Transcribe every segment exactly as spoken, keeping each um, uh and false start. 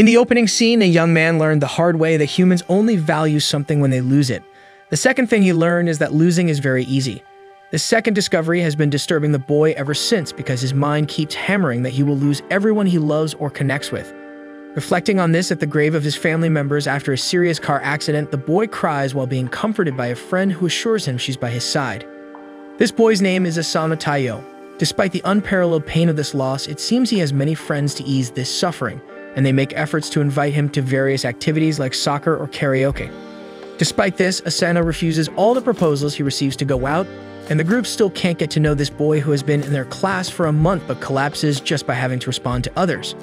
In the opening scene, a young man learned the hard way that humans only value something when they lose it. The second thing he learned is that losing is very easy. This second discovery has been disturbing the boy ever since because his mind keeps hammering that he will lose everyone he loves or connects with. Reflecting on this at the grave of his family members after a serious car accident, the boy cries while being comforted by a friend who assures him she's by his side. This boy's name is Asama Taiyo. Despite the unparalleled pain of this loss, it seems he has many friends to ease this suffering, and they make efforts to invite him to various activities like soccer or karaoke. Despite this, Asana refuses all the proposals he receives to go out, and the group still can't get to know this boy who has been in their class for a month but collapses just by having to respond to others.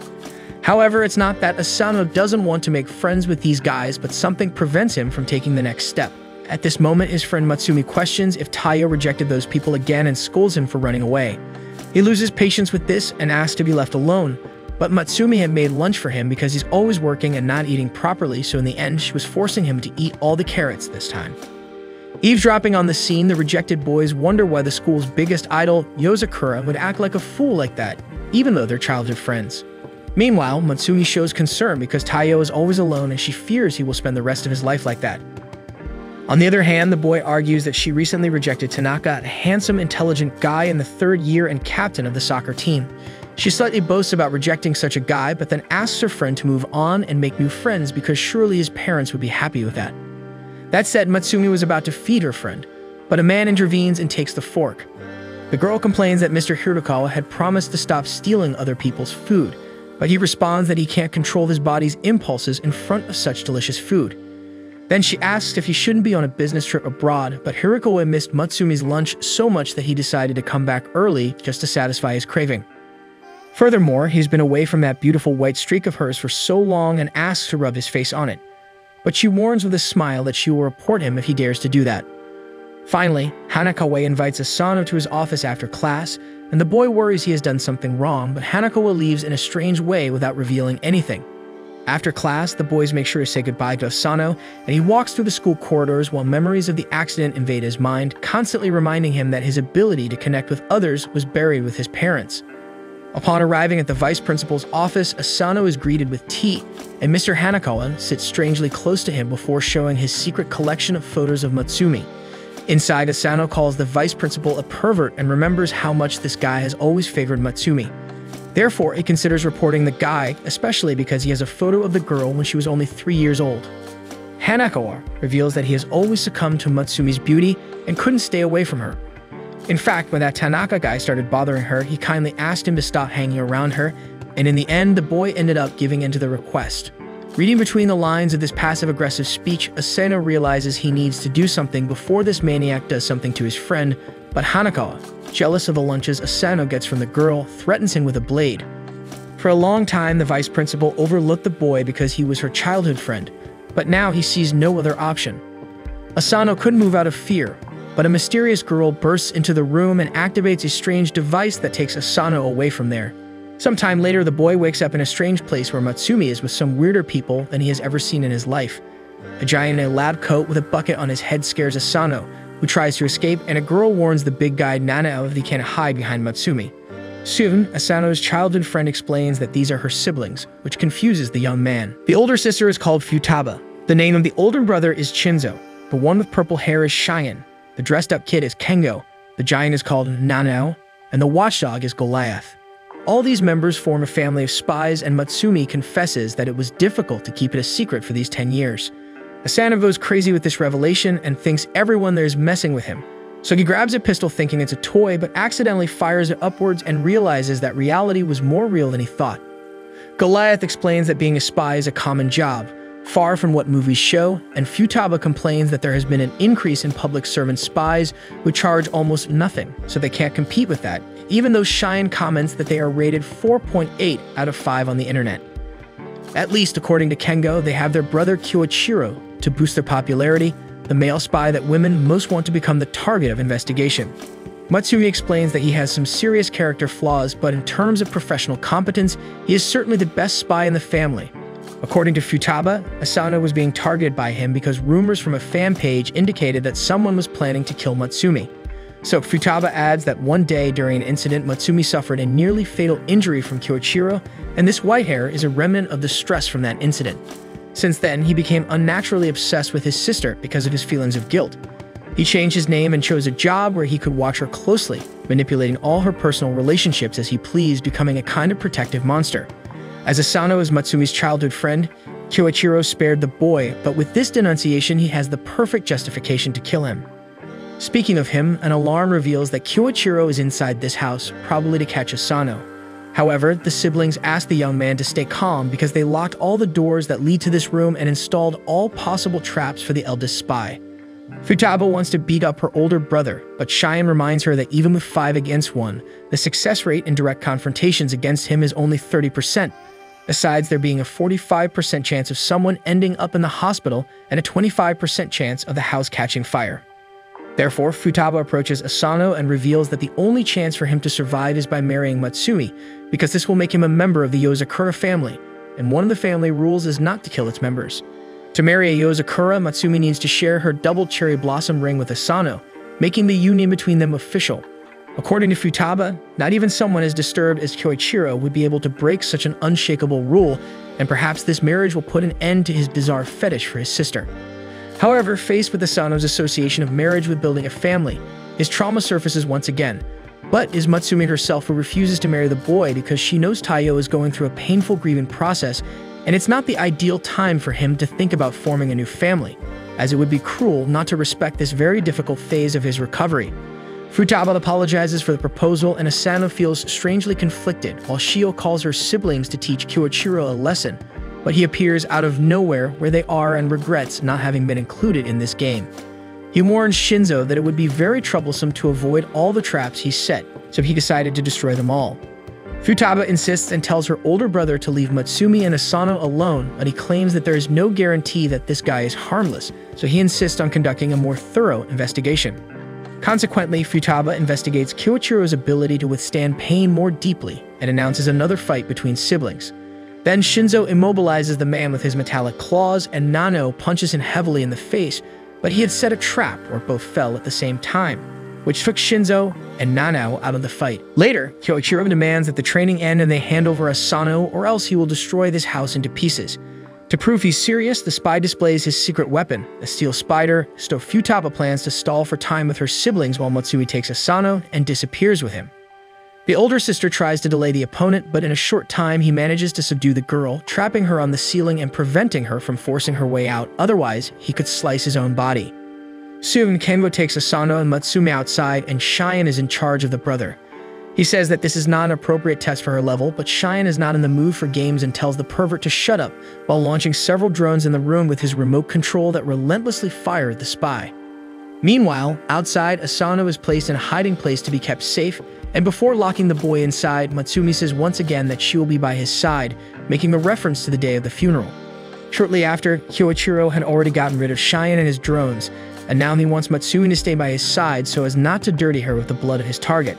However, it's not that Asano doesn't want to make friends with these guys, but something prevents him from taking the next step. At this moment, his friend Mutsumi questions if Taiyo rejected those people again and scolds him for running away. He loses patience with this and asks to be left alone, but Mutsumi had made lunch for him because he's always working and not eating properly, so in the end, she was forcing him to eat all the carrots this time. Eavesdropping on the scene, the rejected boys wonder why the school's biggest idol, Yozakura, would act like a fool like that, even though they're childhood friends. Meanwhile, Mutsumi shows concern because Taiyo is always alone and she fears he will spend the rest of his life like that. On the other hand, the boy argues that she recently rejected Tanaka, a handsome, intelligent guy in the third year and captain of the soccer team. She slightly boasts about rejecting such a guy, but then asks her friend to move on and make new friends because surely his parents would be happy with that. That said, Mutsumi was about to feed her friend, but a man intervenes and takes the fork. The girl complains that Mister Hirukawa had promised to stop stealing other people's food, but he responds that he can't control his body's impulses in front of such delicious food. Then she asks if he shouldn't be on a business trip abroad, but Hirukawa missed Mutsumi's lunch so much that he decided to come back early just to satisfy his craving. Furthermore, he's been away from that beautiful white streak of hers for so long and asks to rub his face on it, but she warns with a smile that she will report him if he dares to do that. Finally, Hanakawa invites Asano to his office after class, and the boy worries he has done something wrong, but Hanakawa leaves in a strange way without revealing anything. After class, the boys make sure to say goodbye to Asano, and he walks through the school corridors while memories of the accident invade his mind, constantly reminding him that his ability to connect with others was buried with his parents. Upon arriving at the vice principal's office, Asano is greeted with tea, and Mister Hanakawa sits strangely close to him before showing his secret collection of photos of Mutsumi. Inside, Asano calls the vice principal a pervert and remembers how much this guy has always favored Mutsumi. Therefore, he considers reporting the guy, especially because he has a photo of the girl when she was only three years old. Hanakawa reveals that he has always succumbed to Matsumi's beauty and couldn't stay away from her. In fact, when that Tanaka guy started bothering her, he kindly asked him to stop hanging around her, and in the end, the boy ended up giving in to the request. Reading between the lines of this passive-aggressive speech, Asano realizes he needs to do something before this maniac does something to his friend, but Hanakawa, jealous of the lunches Asano gets from the girl, threatens him with a blade. For a long time, the vice principal overlooked the boy because he was her childhood friend, but now he sees no other option. Asano couldn't move out of fear, but a mysterious girl bursts into the room and activates a strange device that takes Asano away from there. Sometime later, the boy wakes up in a strange place where Mutsumi is with some weirder people than he has ever seen in his life. A guy in a lab coat with a bucket on his head scares Asano, who tries to escape, and a girl warns the big guy Nanao that he can't hide behind Mutsumi. Soon, Asano's childhood friend explains that these are her siblings, which confuses the young man. The older sister is called Futaba. The name of the older brother is Shinzo. The one with purple hair is Cheyenne. The dressed-up kid is Kengo. The giant is called Nanao, and the watchdog is Goliath. All these members form a family of spies, and Mutsumi confesses that it was difficult to keep it a secret for these ten years. Asano goes crazy with this revelation and thinks everyone there is messing with him. So he grabs a pistol thinking it's a toy, but accidentally fires it upwards and realizes that reality was more real than he thought. Goliath explains that being a spy is a common job, far from what movies show, and Futaba complains that there has been an increase in public servant spies who charge almost nothing, so they can't compete with that, even though Cheyenne comments that they are rated four point eight out of five on the internet. At least, according to Kengo, they have their brother Kyoichiro to boost their popularity, the male spy that women most want to become the target of investigation. Mutsumi explains that he has some serious character flaws, but in terms of professional competence, he is certainly the best spy in the family. According to Futaba, Asano was being targeted by him because rumors from a fan page indicated that someone was planning to kill Mutsumi. So, Futaba adds that one day during an incident, Mutsumi suffered a nearly fatal injury from Kyoichiro, and this white hair is a remnant of the stress from that incident. Since then, he became unnaturally obsessed with his sister because of his feelings of guilt. He changed his name and chose a job where he could watch her closely, manipulating all her personal relationships as he pleased, becoming a kind of protective monster. As Asano is Matsumi's childhood friend, Kyoichiro spared the boy, but with this denunciation, he has the perfect justification to kill him. Speaking of him, an alarm reveals that Kyoichiro is inside this house, probably to catch Asano. However, the siblings asked the young man to stay calm because they locked all the doors that lead to this room and installed all possible traps for the eldest spy. Futaba wants to beat up her older brother, but Cheyenne reminds her that even with five against one, the success rate in direct confrontations against him is only thirty percent, besides there being a forty-five percent chance of someone ending up in the hospital and a twenty-five percent chance of the house catching fire. Therefore, Futaba approaches Asano and reveals that the only chance for him to survive is by marrying Mutsumi, because this will make him a member of the Yozakura family, and one of the family rules is not to kill its members. To marry a Yozakura, Mutsumi needs to share her double cherry blossom ring with Asano, making the union between them official. According to Futaba, not even someone as disturbed as Kyoichiro would be able to break such an unshakable rule, and perhaps this marriage will put an end to his bizarre fetish for his sister. However, faced with Asano's association of marriage with building a family, his trauma surfaces once again, but is Mutsumi herself who refuses to marry the boy because she knows Taiyo is going through a painful grieving process, and it's not the ideal time for him to think about forming a new family, as it would be cruel not to respect this very difficult phase of his recovery. Futaba apologizes for the proposal, and Asano feels strangely conflicted, while Shio calls her siblings to teach Kyoichiro a lesson, but he appears out of nowhere where they are and regrets not having been included in this game. He warns Shinzo that it would be very troublesome to avoid all the traps he set, so he decided to destroy them all. Futaba insists and tells her older brother to leave Mutsumi and Asano alone, but he claims that there is no guarantee that this guy is harmless, so he insists on conducting a more thorough investigation. Consequently, Futaba investigates Kyoichiro's ability to withstand pain more deeply and announces another fight between siblings. Then Shinzo immobilizes the man with his metallic claws, and Nanao punches him heavily in the face, but he had set a trap where both fell at the same time, which took Shinzo and Nanao out of the fight. Later, Kyoichiro demands that the training end and they hand over Asano or else he will destroy this house into pieces. To prove he's serious, the spy displays his secret weapon, a steel spider, so Futaba plans to stall for time with her siblings while Mutsumi takes Asano and disappears with him. The older sister tries to delay the opponent, but in a short time he manages to subdue the girl, trapping her on the ceiling and preventing her from forcing her way out, otherwise he could slice his own body. Soon, Kengo takes Asano and Mutsumi outside, and Cheyenne is in charge of the brother. He says that this is not an appropriate test for her level, but Cheyenne is not in the mood for games and tells the pervert to shut up, while launching several drones in the room with his remote control that relentlessly fire at the spy. Meanwhile, outside, Asano is placed in a hiding place to be kept safe, and before locking the boy inside, Mutsumi says once again that she will be by his side, making a reference to the day of the funeral. Shortly after, Kyoichiro had already gotten rid of Cheyenne and his drones, and now he wants Mutsumi to stay by his side so as not to dirty her with the blood of his target.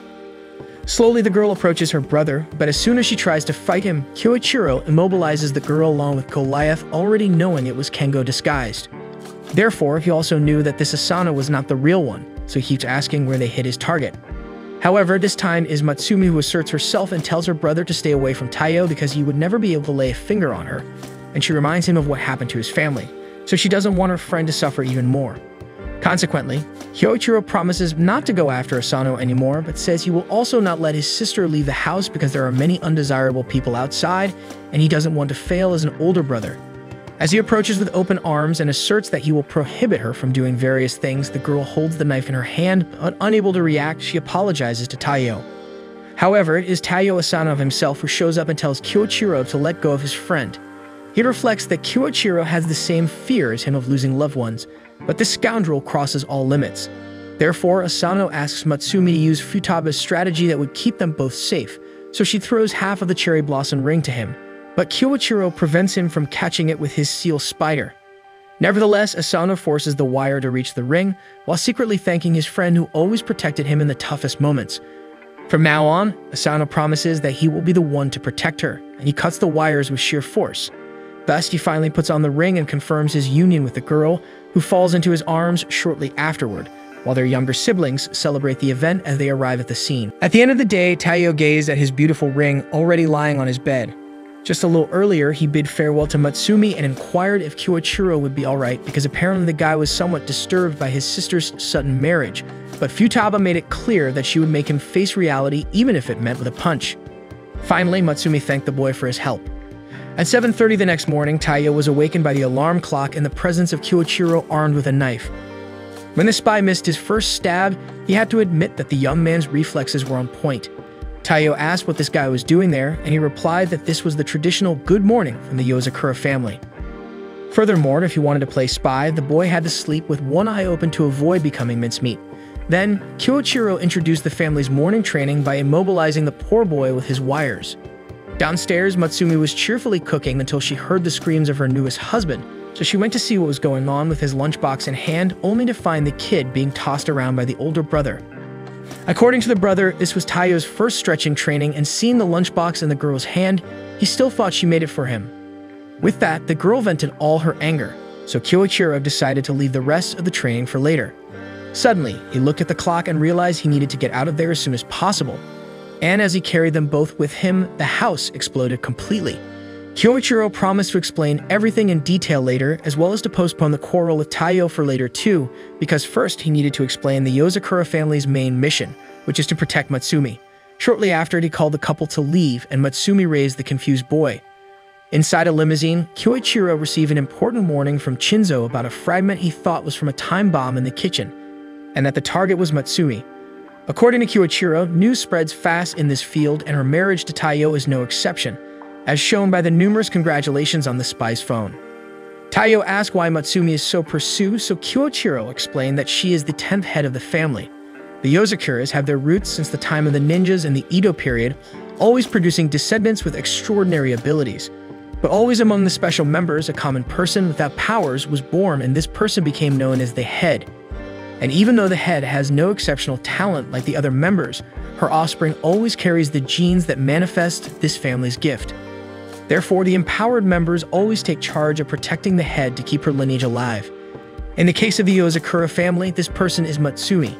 Slowly, the girl approaches her brother, but as soon as she tries to fight him, Kyoichiro immobilizes the girl along with Goliath, already knowing it was Kengo disguised. Therefore, he also knew that this Asano was not the real one, so he keeps asking where they hid his target. However, this time is Mutsumi who asserts herself and tells her brother to stay away from Taiyo because he would never be able to lay a finger on her, and she reminds him of what happened to his family, so she doesn't want her friend to suffer even more. Consequently, Kyoichiro promises not to go after Asano anymore, but says he will also not let his sister leave the house because there are many undesirable people outside, and he doesn't want to fail as an older brother. As he approaches with open arms and asserts that he will prohibit her from doing various things, the girl holds the knife in her hand, but unable to react, she apologizes to Taiyo. However, it is Taiyo Asano himself who shows up and tells Kyoichiro to let go of his friend. He reflects that Kyoichiro has the same fear as him of losing loved ones, but this scoundrel crosses all limits. Therefore, Asano asks Mutsumi to use Futaba's strategy that would keep them both safe, so she throws half of the cherry blossom ring to him, but Kyoichiro prevents him from catching it with his seal spider. Nevertheless, Asano forces the wire to reach the ring, while secretly thanking his friend who always protected him in the toughest moments. From now on, Asano promises that he will be the one to protect her, and he cuts the wires with sheer force. Thus, he finally puts on the ring and confirms his union with the girl, who falls into his arms shortly afterward, while their younger siblings celebrate the event as they arrive at the scene. At the end of the day, Taiyo gazed at his beautiful ring already lying on his bed. Just a little earlier, he bid farewell to Mutsumi and inquired if Kyoichiro would be alright, because apparently the guy was somewhat disturbed by his sister's sudden marriage, but Futaba made it clear that she would make him face reality even if it meant with a punch. Finally, Mutsumi thanked the boy for his help. At seven thirty the next morning, Taiyo was awakened by the alarm clock and the presence of Kyoichiro armed with a knife. When the spy missed his first stab, he had to admit that the young man's reflexes were on point. Taiyo asked what this guy was doing there, and he replied that this was the traditional good morning from the Yozakura family. Furthermore, if he wanted to play spy, the boy had to sleep with one eye open to avoid becoming mincemeat. Then, Kyoichiro introduced the family's morning training by immobilizing the poor boy with his wires. Downstairs, Mutsumi was cheerfully cooking until she heard the screams of her newest husband, so she went to see what was going on with his lunchbox in hand, only to find the kid being tossed around by the older brother. According to the brother, this was Taiyo's first stretching training, and seeing the lunchbox in the girl's hand, he still thought she made it for him. With that, the girl vented all her anger, so Kyoichiro decided to leave the rest of the training for later. Suddenly, he looked at the clock and realized he needed to get out of there as soon as possible, and as he carried them both with him, the house exploded completely. Kyoichiro promised to explain everything in detail later, as well as to postpone the quarrel with Taiyo for later too, because first he needed to explain the Yozakura family's main mission, which is to protect Mutsumi. Shortly after, he called the couple to leave, and Mutsumi raised the confused boy. Inside a limousine, Kyoichiro received an important warning from Shinzo about a fragment he thought was from a time bomb in the kitchen, and that the target was Mutsumi. According to Kyoichiro, news spreads fast in this field, and her marriage to Taiyo is no exception, as shown by the numerous congratulations on the spy's phone. Taiyo asked why Mutsumi is so pursued, so Kyoichiro explained that she is the tenth head of the family. The Yozakuras have their roots since the time of the ninjas in the Edo period, always producing descendants with extraordinary abilities. But always among the special members, a common person without powers was born, and this person became known as the head. And even though the head has no exceptional talent like the other members, her offspring always carries the genes that manifest this family's gift. Therefore, the empowered members always take charge of protecting the head to keep her lineage alive. In the case of the Yozakura family, this person is Mutsumi.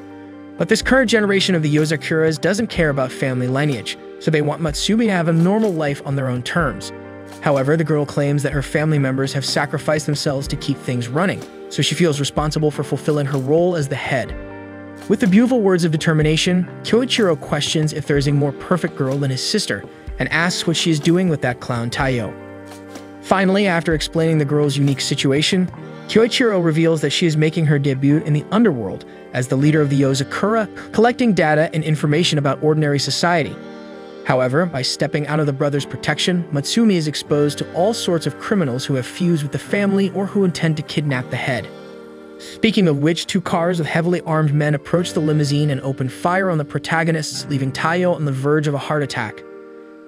But this current generation of the Yozakuras doesn't care about family lineage, so they want Mutsumi to have a normal life on their own terms. However, the girl claims that her family members have sacrificed themselves to keep things running, so she feels responsible for fulfilling her role as the head. With the beautiful words of determination, Kyoichiro questions if there is a more perfect girl than his sister, and asks what she is doing with that clown Taiyo. Finally, after explaining the girl's unique situation, Kyoichiro reveals that she is making her debut in the underworld as the leader of the Yozakura, collecting data and information about ordinary society. However, by stepping out of the brother's protection, Mutsumi is exposed to all sorts of criminals who have fused with the family or who intend to kidnap the head. Speaking of which, two cars with heavily armed men approach the limousine and open fire on the protagonists, leaving Taiyo on the verge of a heart attack.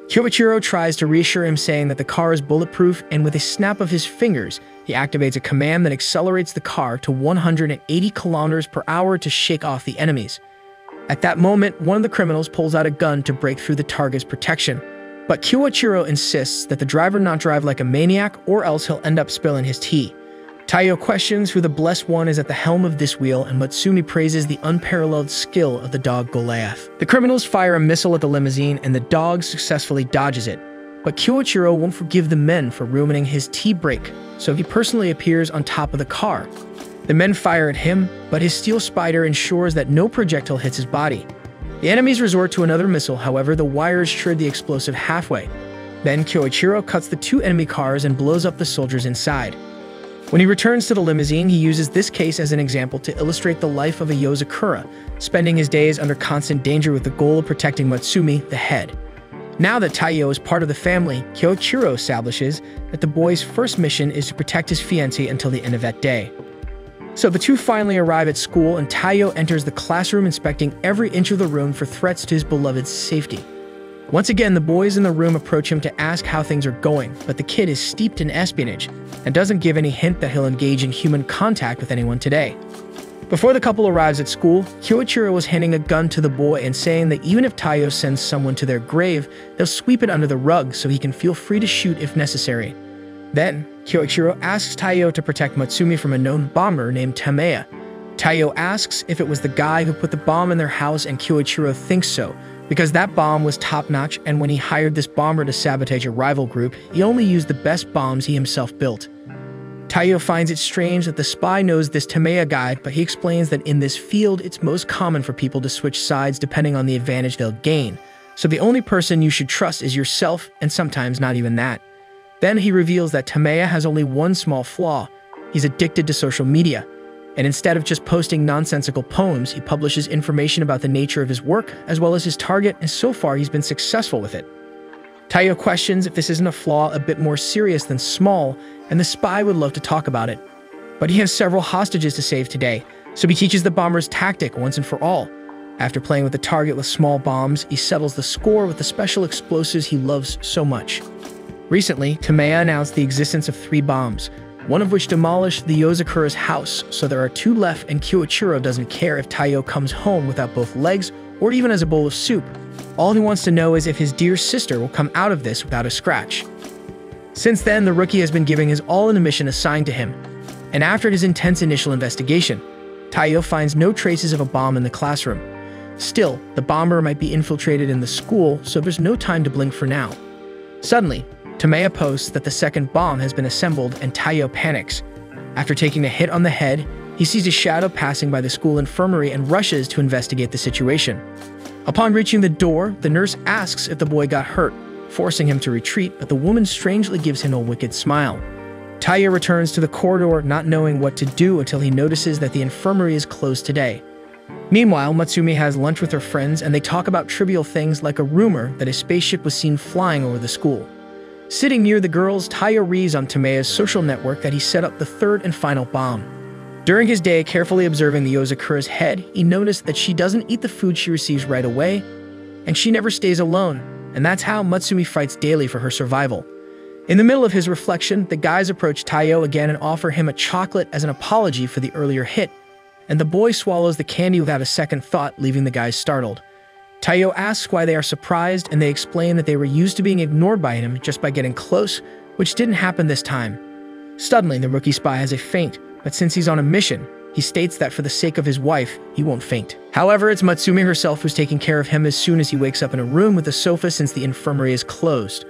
Kyoichiro tries to reassure him, saying that the car is bulletproof, and with a snap of his fingers, he activates a command that accelerates the car to one hundred eighty kilometers per hour to shake off the enemies. At that moment, one of the criminals pulls out a gun to break through the target's protection, but Kyoichiro insists that the driver not drive like a maniac, or else he'll end up spilling his tea. Taiyo questions who the blessed one is at the helm of this wheel, and Mutsumi praises the unparalleled skill of the dog Goliath. The criminals fire a missile at the limousine, and the dog successfully dodges it. But Kyoichiro won't forgive the men for ruining his tea break, so he personally appears on top of the car. The men fire at him, but his steel spider ensures that no projectile hits his body. The enemies resort to another missile, however, the wires shred the explosive halfway. Then Kyoichiro cuts the two enemy cars and blows up the soldiers inside. When he returns to the limousine, he uses this case as an example to illustrate the life of a Yozakura, spending his days under constant danger with the goal of protecting Mutsumi, the head. Now that Taiyo is part of the family, Kyoichiro establishes that the boy's first mission is to protect his fiancée until the end of that day. So the two finally arrive at school, and Taiyo enters the classroom, inspecting every inch of the room for threats to his beloved's safety. Once again, the boys in the room approach him to ask how things are going, but the kid is steeped in espionage and doesn't give any hint that he'll engage in human contact with anyone today. Before the couple arrives at school, Kyoichiro was handing a gun to the boy and saying that even if Taiyo sends someone to their grave, they'll sweep it under the rug so he can feel free to shoot if necessary. Then, Kyoichiro asks Taiyo to protect Mutsumi from a known bomber named Tameya. Taiyo asks if it was the guy who put the bomb in their house, and Kyoichiro thinks so, because that bomb was top-notch, and when he hired this bomber to sabotage a rival group, he only used the best bombs he himself built. Taiyo finds it strange that the spy knows this Tameya guy, but he explains that in this field, it's most common for people to switch sides depending on the advantage they'll gain, so the only person you should trust is yourself, and sometimes not even that. Then he reveals that Tameya has only one small flaw: he's addicted to social media, and instead of just posting nonsensical poems, he publishes information about the nature of his work, as well as his target, and so far he's been successful with it. Taiyo questions if this isn't a flaw a bit more serious than small, and the spy would love to talk about it. But he has several hostages to save today, so he teaches the bomber's tactic once and for all. After playing with the target with small bombs, he settles the score with the special explosives he loves so much. Recently, Tameya announced the existence of three bombs, one of which demolished the Yozakura's house, so there are two left, and Kyoichiro doesn't care if Taiyo comes home without both legs or even as a bowl of soup. All he wants to know is if his dear sister will come out of this without a scratch. Since then, the rookie has been giving his all in a mission assigned to him, and after his intense initial investigation, Taiyo finds no traces of a bomb in the classroom. Still, the bomber might be infiltrated in the school, so there's no time to blink for now. Suddenly, Tameya posts that the second bomb has been assembled, and Taiyo panics. After taking a hit on the head, he sees a shadow passing by the school infirmary and rushes to investigate the situation. Upon reaching the door, the nurse asks if the boy got hurt, forcing him to retreat, but the woman strangely gives him a wicked smile. Taiyo returns to the corridor, not knowing what to do, until he notices that the infirmary is closed today. Meanwhile, Mutsumi has lunch with her friends, and they talk about trivial things like a rumor that a spaceship was seen flying over the school. Sitting near the girls, Taiyo reads on Tameya's social network that he set up the third and final bomb. During his day, carefully observing the Yozakura's head, he noticed that she doesn't eat the food she receives right away, and she never stays alone, and that's how Mutsumi fights daily for her survival. In the middle of his reflection, the guys approach Taiyo again and offer him a chocolate as an apology for the earlier hit, and the boy swallows the candy without a second thought, leaving the guys startled. Taiyo asks why they are surprised, and they explain that they were used to being ignored by him just by getting close, which didn't happen this time. Suddenly, the rookie spy has a faint, but since he's on a mission, he states that for the sake of his wife, he won't faint. However, it's Mutsumi herself who's taking care of him as soon as he wakes up in a room with a sofa, since the infirmary is closed.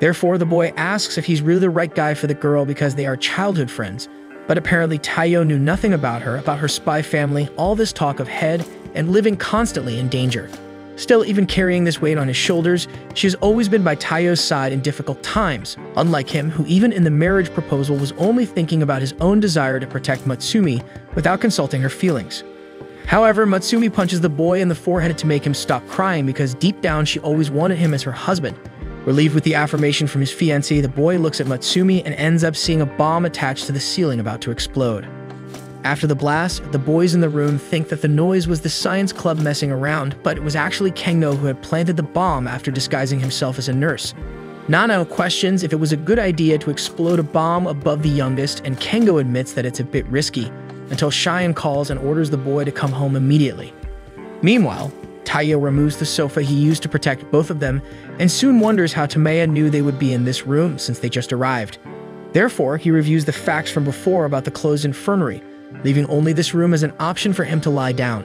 Therefore, the boy asks if he's really the right guy for the girl because they are childhood friends, but apparently Taiyo knew nothing about her, about her spy family, all this talk of head, and living constantly in danger. Still, even carrying this weight on his shoulders, she has always been by Taiyo's side in difficult times, unlike him, who even in the marriage proposal was only thinking about his own desire to protect Mutsumi without consulting her feelings. However, Mutsumi punches the boy in the forehead to make him stop crying, because deep down she always wanted him as her husband. Relieved with the affirmation from his fiancée, the boy looks at Mutsumi and ends up seeing a bomb attached to the ceiling about to explode. After the blast, the boys in the room think that the noise was the science club messing around, but it was actually Kengo who had planted the bomb after disguising himself as a nurse. Nanao questions if it was a good idea to explode a bomb above the youngest, and Kengo admits that it's a bit risky, until Cheyenne calls and orders the boy to come home immediately. Meanwhile, Taiyo removes the sofa he used to protect both of them, and soon wonders how Tameya knew they would be in this room since they just arrived. Therefore, he reviews the facts from before about the closed infirmary, leaving only this room as an option for him to lie down.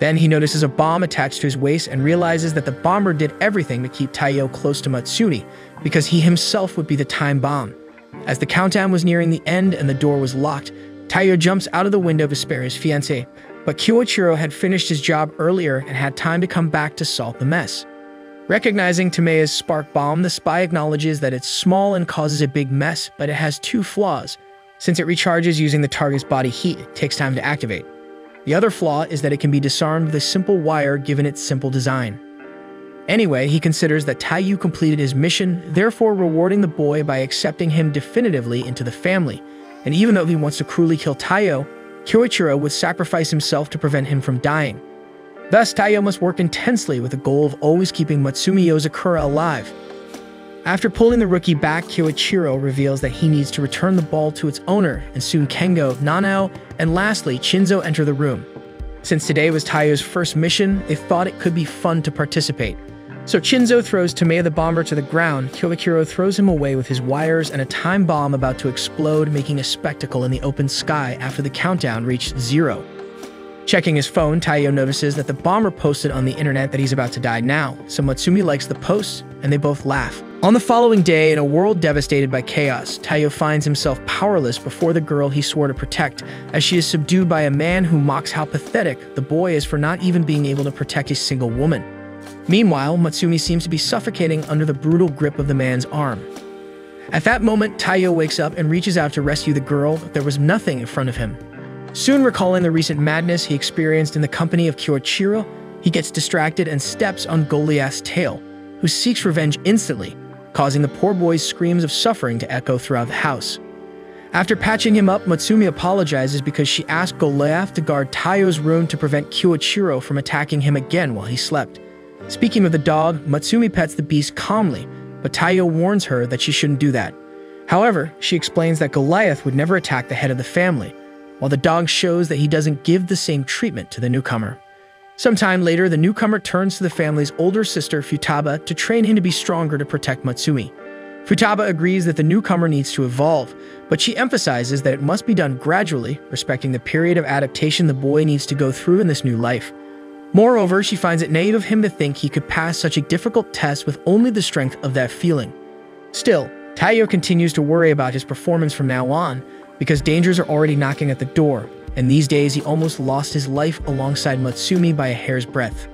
Then he notices a bomb attached to his waist and realizes that the bomber did everything to keep Taiyo close to Mutsumi, because he himself would be the time bomb. As the countdown was nearing the end and the door was locked, Taiyo jumps out of the window to spare his fiancée, but Kyoichiro had finished his job earlier and had time to come back to solve the mess. Recognizing Tameya's spark bomb, the spy acknowledges that it's small and causes a big mess, but it has two flaws. Since it recharges using the target's body heat, it takes time to activate. The other flaw is that it can be disarmed with a simple wire given its simple design. Anyway, he considers that Taiyo completed his mission, therefore rewarding the boy by accepting him definitively into the family, and even though he wants to cruelly kill Taiyo, Kyoichiro would sacrifice himself to prevent him from dying. Thus, Taiyo must work intensely with the goal of always keeping Mutsumi Yozakura alive. After pulling the rookie back, Kyoichiro reveals that he needs to return the ball to its owner, and soon Kengo, Nanao, and lastly Shinzo enter the room. Since today was Taiyo's first mission, they thought it could be fun to participate. So Shinzo throws Tameya the bomber to the ground, Kyoichiro throws him away with his wires and a time bomb about to explode, making a spectacle in the open sky after the countdown reached zero. Checking his phone, Taiyo notices that the bomber posted on the internet that he's about to die now, so Mutsumi likes the post, and they both laugh. On the following day, in a world devastated by chaos, Taiyo finds himself powerless before the girl he swore to protect, as she is subdued by a man who mocks how pathetic the boy is for not even being able to protect a single woman. Meanwhile, Mutsumi seems to be suffocating under the brutal grip of the man's arm. At that moment, Taiyo wakes up and reaches out to rescue the girl, but there was nothing in front of him. Soon recalling the recent madness he experienced in the company of Kyoichiro, he gets distracted and steps on Goliath's tail, who seeks revenge instantly, causing the poor boy's screams of suffering to echo throughout the house. After patching him up, Mutsumi apologizes because she asked Goliath to guard Taiyo's room to prevent Kyoichiro from attacking him again while he slept. Speaking of the dog, Mutsumi pets the beast calmly, but Taiyo warns her that she shouldn't do that. However, she explains that Goliath would never attack the head of the family, while the dog shows that he doesn't give the same treatment to the newcomer. Sometime later, the newcomer turns to the family's older sister, Futaba, to train him to be stronger to protect Mutsumi. Futaba agrees that the newcomer needs to evolve, but she emphasizes that it must be done gradually, respecting the period of adaptation the boy needs to go through in this new life. Moreover, she finds it naive of him to think he could pass such a difficult test with only the strength of that feeling. Still, Taiyo continues to worry about his performance from now on, because dangers are already knocking at the door, and these days he almost lost his life alongside Mutsumi by a hair's breadth.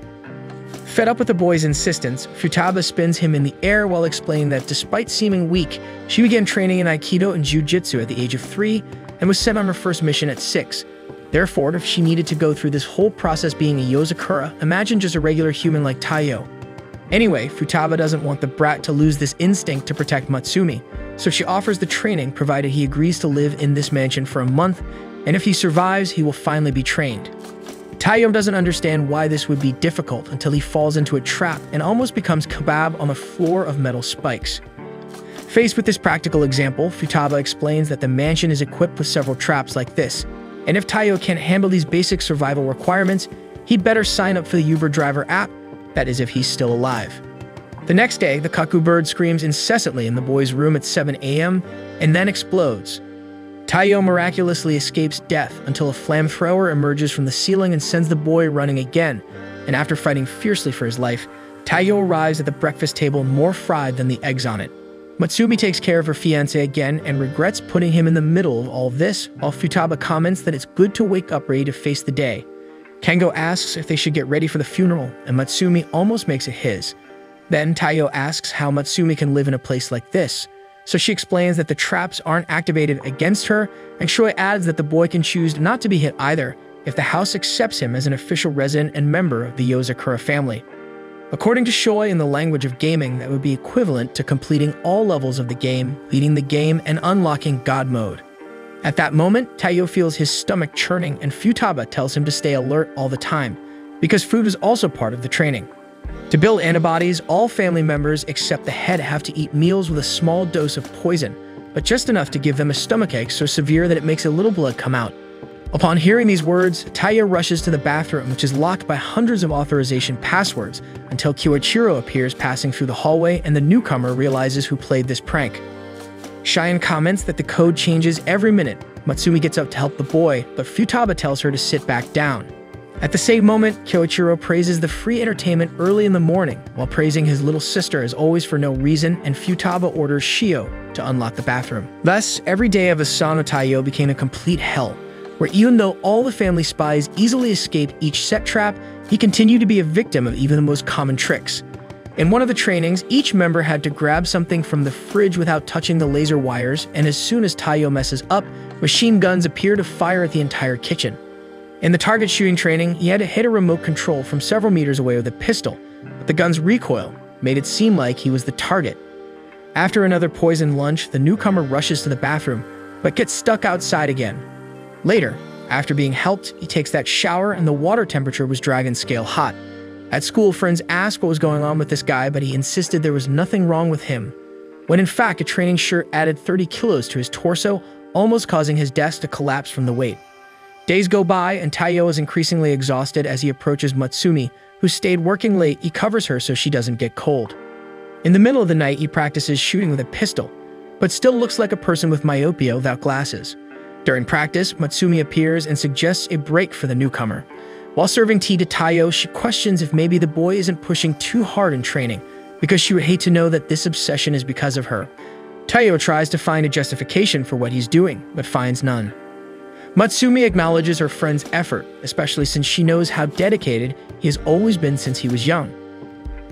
Fed up with the boy's insistence, Futaba spins him in the air while explaining that despite seeming weak, she began training in Aikido and Jiu-Jitsu at the age of three and was sent on her first mission at six. Therefore, if she needed to go through this whole process being a Yozakura, imagine just a regular human like Taiyo. Anyway, Futaba doesn't want the brat to lose this instinct to protect Mutsumi, so she offers the training provided he agrees to live in this mansion for a month, and if he survives, he will finally be trained. Taiyo doesn't understand why this would be difficult until he falls into a trap and almost becomes kebab on a floor of metal spikes. Faced with this practical example, Futaba explains that the mansion is equipped with several traps like this, and if Taiyo can't handle these basic survival requirements, he'd better sign up for the Uber driver app. That is if he's still alive. The next day, the cuckoo bird screams incessantly in the boy's room at seven A M and then explodes. Taiyo miraculously escapes death until a flamethrower emerges from the ceiling and sends the boy running again, and after fighting fiercely for his life, Taiyo arrives at the breakfast table more fried than the eggs on it. Mutsumi takes care of her fiancé again and regrets putting him in the middle of all this, while Futaba comments that it's good to wake up ready to face the day. Kengo asks if they should get ready for the funeral, and Mutsumi almost makes it his. Then Taiyo asks how Mutsumi can live in a place like this, so she explains that the traps aren't activated against her, and Shuei adds that the boy can choose not to be hit either if the house accepts him as an official resident and member of the Yozakura family. According to Shuei, in the language of gaming, that would be equivalent to completing all levels of the game, beating the game, and unlocking God mode. At that moment, Taiyo feels his stomach churning, and Futaba tells him to stay alert all the time, because food is also part of the training. To build antibodies, all family members except the head have to eat meals with a small dose of poison, but just enough to give them a stomachache so severe that it makes a little blood come out. Upon hearing these words, Taiyo rushes to the bathroom, which is locked by hundreds of authorization passwords, until Kyoichiro appears passing through the hallway and the newcomer realizes who played this prank. Cheyenne comments that the code changes every minute. Mutsumi gets up to help the boy, but Futaba tells her to sit back down. At the same moment, Kyoichiro praises the free entertainment early in the morning, while praising his little sister as always for no reason, and Futaba orders Shio to unlock the bathroom. Thus, every day of Asama Taiyo became a complete hell, where even though all the family spies easily escaped each set trap, he continued to be a victim of even the most common tricks. In one of the trainings, each member had to grab something from the fridge without touching the laser wires, and as soon as Taiyo messes up, machine guns appear to fire at the entire kitchen. In the target shooting training, he had to hit a remote control from several meters away with a pistol, but the gun's recoil made it seem like he was the target. After another poisoned lunch, the newcomer rushes to the bathroom, but gets stuck outside again. Later, after being helped, he takes that shower and the water temperature was dragon scale hot. At school, friends asked what was going on with this guy, but he insisted there was nothing wrong with him, when in fact a training shirt added thirty kilos to his torso, almost causing his desk to collapse from the weight. Days go by, and Taiyo is increasingly exhausted as he approaches Mutsumi, who stayed working late. He covers her so she doesn't get cold. In the middle of the night, he practices shooting with a pistol, but still looks like a person with myopia without glasses. During practice, Mutsumi appears and suggests a break for the newcomer. While serving tea to Taiyo, she questions if maybe the boy isn't pushing too hard in training, because she would hate to know that this obsession is because of her. Taiyo tries to find a justification for what he's doing, but finds none. Mutsumi acknowledges her friend's effort, especially since she knows how dedicated he has always been since he was young.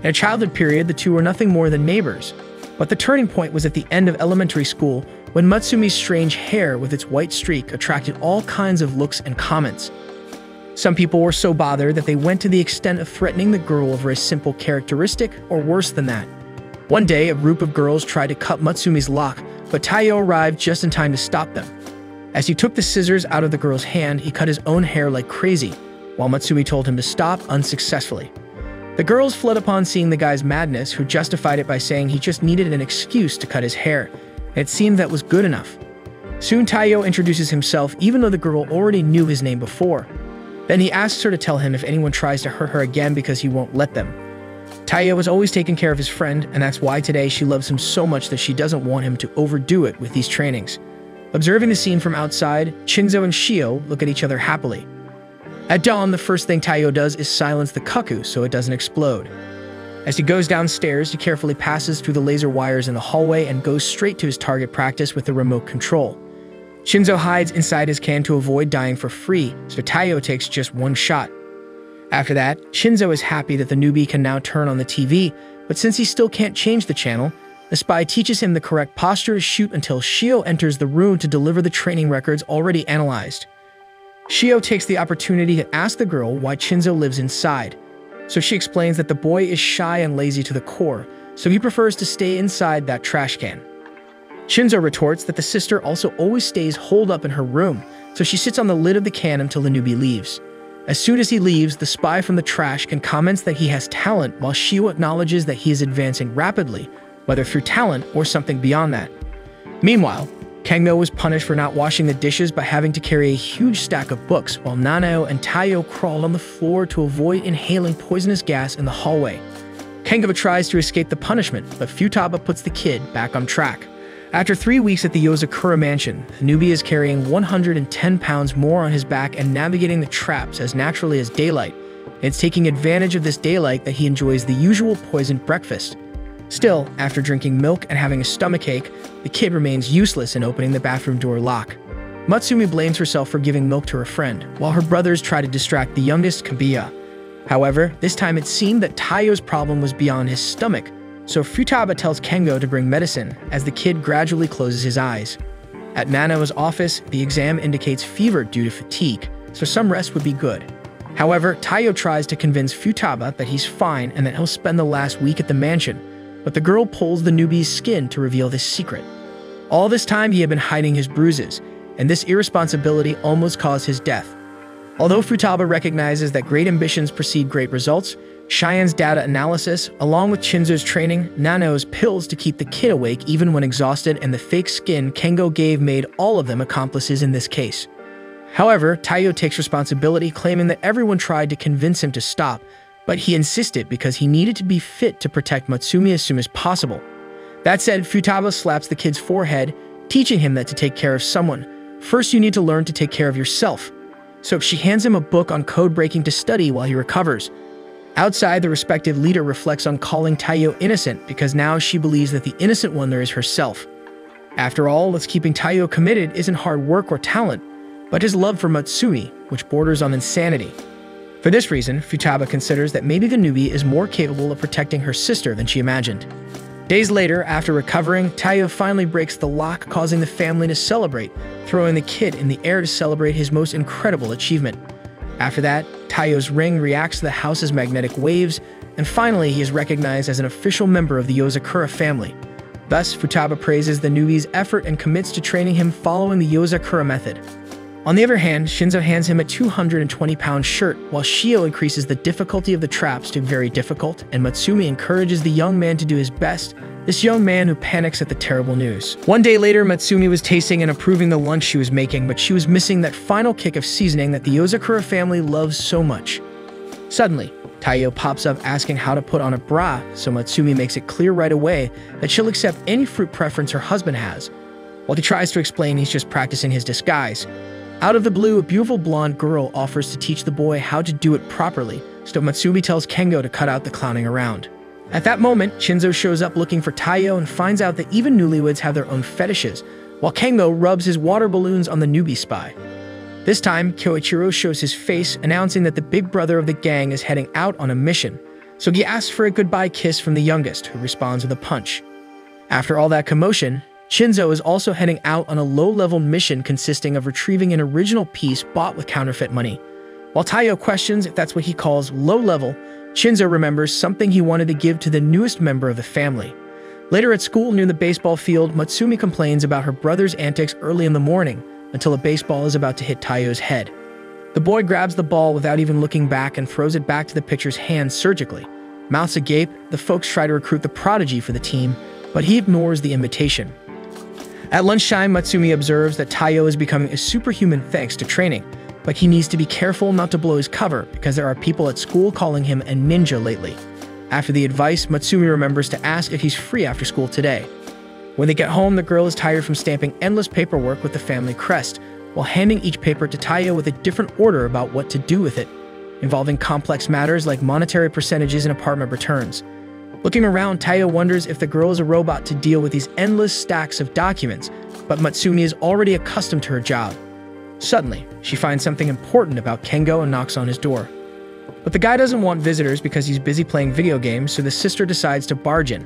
In a childhood period, the two were nothing more than neighbors, but the turning point was at the end of elementary school, when Mutsumi's strange hair with its white streak attracted all kinds of looks and comments. Some people were so bothered that they went to the extent of threatening the girl over a simple characteristic, or worse than that. One day, a group of girls tried to cut Mutsumi's lock, but Taiyo arrived just in time to stop them. As he took the scissors out of the girl's hand, he cut his own hair like crazy, while Mutsumi told him to stop unsuccessfully. The girls fled upon seeing the guy's madness, who justified it by saying he just needed an excuse to cut his hair. It seemed that was good enough. Soon Taiyo introduces himself, even though the girl already knew his name before. Then he asks her to tell him if anyone tries to hurt her again because he won't let them. Taiyo has always taken care of his friend, and that's why today she loves him so much that she doesn't want him to overdo it with these trainings. Observing the scene from outside, Shinzo and Shio look at each other happily. At dawn, the first thing Taiyo does is silence the cuckoo so it doesn't explode. As he goes downstairs, he carefully passes through the laser wires in the hallway and goes straight to his target practice with the remote control. Shinzo hides inside his can to avoid dying for free, so Taiyo takes just one shot. After that, Shinzo is happy that the newbie can now turn on the T V, but since he still can't change the channel, the spy teaches him the correct posture to shoot until Shio enters the room to deliver the training records already analyzed. Shio takes the opportunity to ask the girl why Shinzo lives inside, so she explains that the boy is shy and lazy to the core, so he prefers to stay inside that trash can. Shinzo retorts that the sister also always stays holed up in her room, so she sits on the lid of the can until the newbie leaves. As soon as he leaves, the spy from the trash can comments that he has talent, while Shio acknowledges that he is advancing rapidly, whether through talent or something beyond that. Meanwhile, Kengo was punished for not washing the dishes by having to carry a huge stack of books, while Nanao and Taiyo crawled on the floor to avoid inhaling poisonous gas in the hallway. Kengo tries to escape the punishment, but Futaba puts the kid back on track. After three weeks at the Yozakura mansion, the newbie is carrying one hundred ten pounds more on his back and navigating the traps as naturally as daylight. It's taking advantage of this daylight that he enjoys the usual poisoned breakfast. Still, after drinking milk and having a stomachache, the kid remains useless in opening the bathroom door lock. Mutsumi blames herself for giving milk to her friend, while her brothers try to distract the youngest, Kabiya. However, this time it seemed that Taiyo's problem was beyond his stomach, so Futaba tells Kengo to bring medicine, as the kid gradually closes his eyes. At Nanao's office, the exam indicates fever due to fatigue, so some rest would be good. However, Taiyo tries to convince Futaba that he's fine and that he'll spend the last week at the mansion, but the girl pulls the newbie's skin to reveal this secret. All this time he had been hiding his bruises, and this irresponsibility almost caused his death. Although Futaba recognizes that great ambitions precede great results, Cheyenne's data analysis, along with Shinzo's training, Nano's pills to keep the kid awake even when exhausted, and the fake skin Kengo gave made all of them accomplices in this case. However, Taiyo takes responsibility, claiming that everyone tried to convince him to stop, but he insisted because he needed to be fit to protect Mutsumi as soon as possible. That said, Futaba slaps the kid's forehead, teaching him that to take care of someone, first you need to learn to take care of yourself. So she hands him a book on code breaking to study while he recovers. Outside, the respective leader reflects on calling Taiyo innocent because now she believes that the innocent one there is herself. After all, what's keeping Taiyo committed isn't hard work or talent, but his love for Mutsumi, which borders on insanity. For this reason, Futaba considers that maybe the newbie is more capable of protecting her sister than she imagined. Days later, after recovering, Taiyo finally breaks the lock, causing the family to celebrate, throwing the kid in the air to celebrate his most incredible achievement. After that, Taiyo's ring reacts to the house's magnetic waves, and finally he is recognized as an official member of the Yozakura family. Thus, Futaba praises the newbie's effort and commits to training him following the Yozakura method. On the other hand, Shinzo hands him a two hundred twenty pound shirt, while Shio increases the difficulty of the traps to very difficult, and Mutsumi encourages the young man to do his best, this young man who panics at the terrible news. One day later, Mutsumi was tasting and approving the lunch she was making, but she was missing that final kick of seasoning that the Yozakura family loves so much. Suddenly, Taiyo pops up asking how to put on a bra, so Mutsumi makes it clear right away that she'll accept any fruit preference her husband has. While he tries to explain, he's just practicing his disguise. Out of the blue, a beautiful blonde girl offers to teach the boy how to do it properly, so Mutsumi tells Kengo to cut out the clowning around. At that moment, Shinzo shows up looking for Taiyo and finds out that even newlyweds have their own fetishes, while Kengo rubs his water balloons on the newbie spy. This time, Kyoichiro shows his face, announcing that the big brother of the gang is heading out on a mission, so he asks for a goodbye kiss from the youngest, who responds with a punch. After all that commotion, Shinzo is also heading out on a low-level mission consisting of retrieving an original piece bought with counterfeit money. While Taiyo questions if that's what he calls low-level, Shinzo remembers something he wanted to give to the newest member of the family. Later at school near the baseball field, Mutsumi complains about her brother's antics early in the morning, until a baseball is about to hit Taiyo's head. The boy grabs the ball without even looking back and throws it back to the pitcher's hand surgically. Mouths agape, the folks try to recruit the prodigy for the team, but he ignores the invitation. At lunchtime, Mutsumi observes that Taiyo is becoming a superhuman thanks to training, but he needs to be careful not to blow his cover because there are people at school calling him a ninja lately. After the advice, Mutsumi remembers to ask if he's free after school today. When they get home, the girl is tired from stamping endless paperwork with the family crest, while handing each paper to Taiyo with a different order about what to do with it, involving complex matters like monetary percentages and apartment returns. Looking around, Taiyo wonders if the girl is a robot to deal with these endless stacks of documents, but Mutsumi is already accustomed to her job. Suddenly, she finds something important about Kengo and knocks on his door. But the guy doesn't want visitors because he's busy playing video games, so the sister decides to barge in.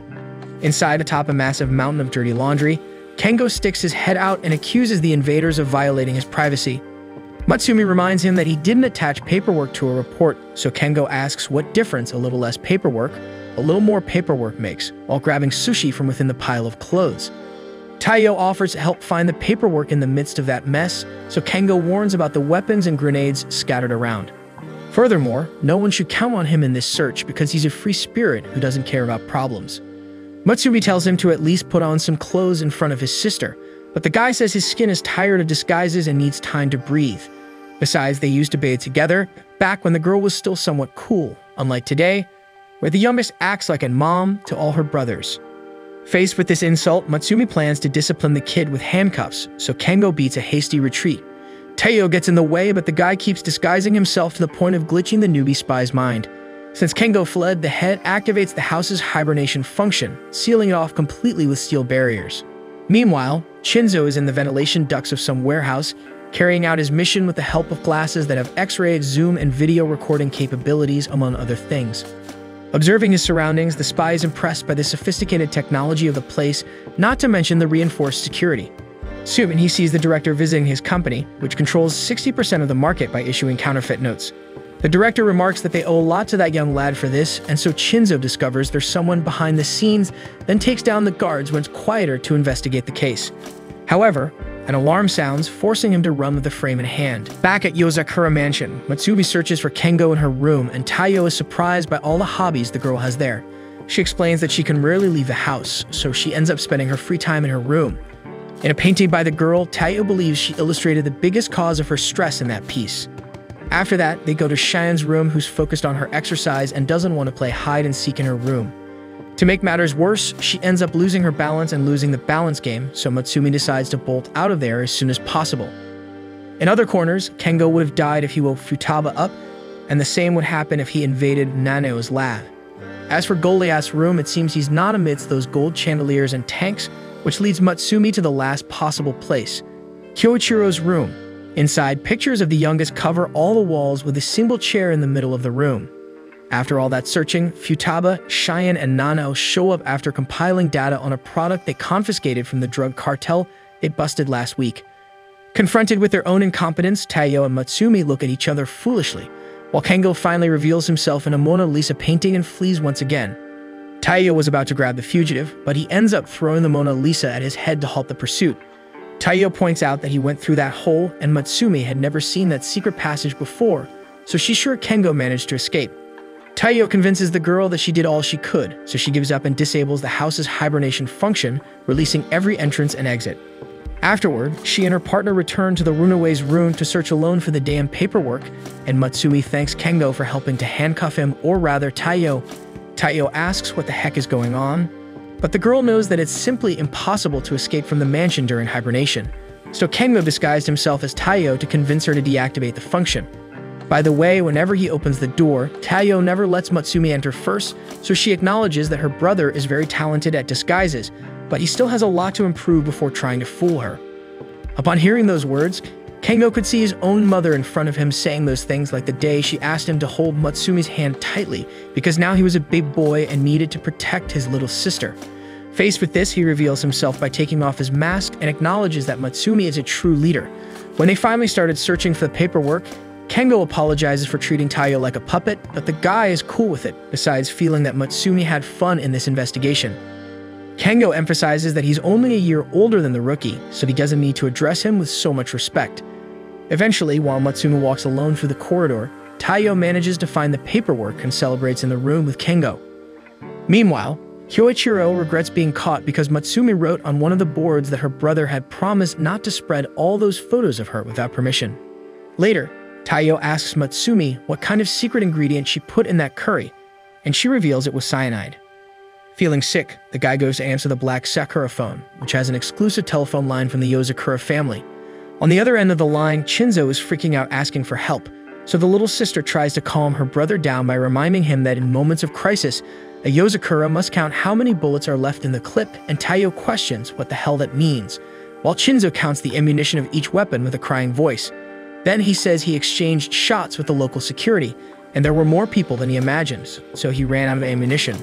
Inside, atop a massive mountain of dirty laundry, Kengo sticks his head out and accuses the invaders of violating his privacy. Mutsumi reminds him that he didn't attach paperwork to a report, so Kengo asks what difference a little less paperwork, a little more paperwork makes, while grabbing sushi from within the pile of clothes. Taiyo offers to help find the paperwork in the midst of that mess, so Kengo warns about the weapons and grenades scattered around. Furthermore, no one should count on him in this search because he's a free spirit who doesn't care about problems. Mutsumi tells him to at least put on some clothes in front of his sister, but the guy says his skin is tired of disguises and needs time to breathe. Besides, they used to bathe together, back when the girl was still somewhat cool, unlike today, where the youngest acts like a mom to all her brothers. Faced with this insult, Mutsumi plans to discipline the kid with handcuffs, so Kengo beats a hasty retreat. Taiyo gets in the way, but the guy keeps disguising himself to the point of glitching the newbie spy's mind. Since Kengo fled, the head activates the house's hibernation function, sealing it off completely with steel barriers. Meanwhile, Shinzo is in the ventilation ducts of some warehouse, carrying out his mission with the help of glasses that have X-ray, zoom, and video recording capabilities, among other things. Observing his surroundings, the spy is impressed by the sophisticated technology of the place, not to mention the reinforced security. Soon, he sees the director visiting his company, which controls sixty percent of the market by issuing counterfeit notes. The director remarks that they owe a lot to that young lad for this, and so Shinzo discovers there's someone behind the scenes, then takes down the guards when it's quieter to investigate the case. However, an alarm sounds, forcing him to run with the frame in hand. Back at Yozakura Mansion, Mutsumi searches for Kengo in her room, and Taiyo is surprised by all the hobbies the girl has there. She explains that she can rarely leave the house, so she ends up spending her free time in her room. In a painting by the girl, Taiyo believes she illustrated the biggest cause of her stress in that piece. After that, they go to Cheyenne's room, who's focused on her exercise and doesn't want to play hide-and-seek in her room. To make matters worse, she ends up losing her balance and losing the balance game, so Mutsumi decides to bolt out of there as soon as possible. In other corners, Kengo would have died if he woke Futaba up, and the same would happen if he invaded Nanao's lab. As for Goliath's room, it seems he's not amidst those gold chandeliers and tanks, which leads Mutsumi to the last possible place, Kyoichiro's room. Inside, pictures of the youngest cover all the walls with a single chair in the middle of the room. After all that searching, Futaba, Cheyenne, and Nanao show up after compiling data on a product they confiscated from the drug cartel they busted last week. Confronted with their own incompetence, Taiyo and Mutsumi look at each other foolishly, while Kengo finally reveals himself in a Mona Lisa painting and flees once again. Taiyo was about to grab the fugitive, but he ends up throwing the Mona Lisa at his head to halt the pursuit. Taiyo points out that he went through that hole, and Mutsumi had never seen that secret passage before, so she's sure Kengo managed to escape. Taiyo convinces the girl that she did all she could, so she gives up and disables the house's hibernation function, releasing every entrance and exit. Afterward, she and her partner return to the runaway's room to search alone for the damn paperwork, and Mutsumi thanks Kengo for helping to handcuff him, or rather Taiyo. Taiyo asks what the heck is going on, But the girl knows that it's simply impossible to escape from the mansion during hibernation, so Kengo disguised himself as Taiyo to convince her to deactivate the function. By the way, whenever he opens the door, Taiyo never lets Mutsumi enter first, so she acknowledges that her brother is very talented at disguises, but he still has a lot to improve before trying to fool her. Upon hearing those words, Kengo could see his own mother in front of him saying those things, like the day she asked him to hold Mutsumi's hand tightly, because now he was a big boy and needed to protect his little sister. Faced with this, he reveals himself by taking off his mask and acknowledges that Mutsumi is a true leader. When they finally started searching for the paperwork, Kengo apologizes for treating Taiyo like a puppet, but the guy is cool with it, besides feeling that Mutsumi had fun in this investigation. Kengo emphasizes that he's only a year older than the rookie, so he doesn't need to address him with so much respect. Eventually, while Mutsumi walks alone through the corridor, Taiyo manages to find the paperwork and celebrates in the room with Kengo. Meanwhile, Kyoichiro regrets being caught because Mutsumi wrote on one of the boards that her brother had promised not to spread all those photos of her without permission. Later, Taiyo asks Mutsumi what kind of secret ingredient she put in that curry, and she reveals it was cyanide. Feeling sick, the guy goes to answer the Black Sakura phone, which has an exclusive telephone line from the Yozakura family. On the other end of the line, Shinzo is freaking out asking for help, so the little sister tries to calm her brother down by reminding him that in moments of crisis, a Yozakura must count how many bullets are left in the clip, and Taiyo questions what the hell that means, while Shinzo counts the ammunition of each weapon with a crying voice. Then he says he exchanged shots with the local security, and there were more people than he imagined, so he ran out of ammunition.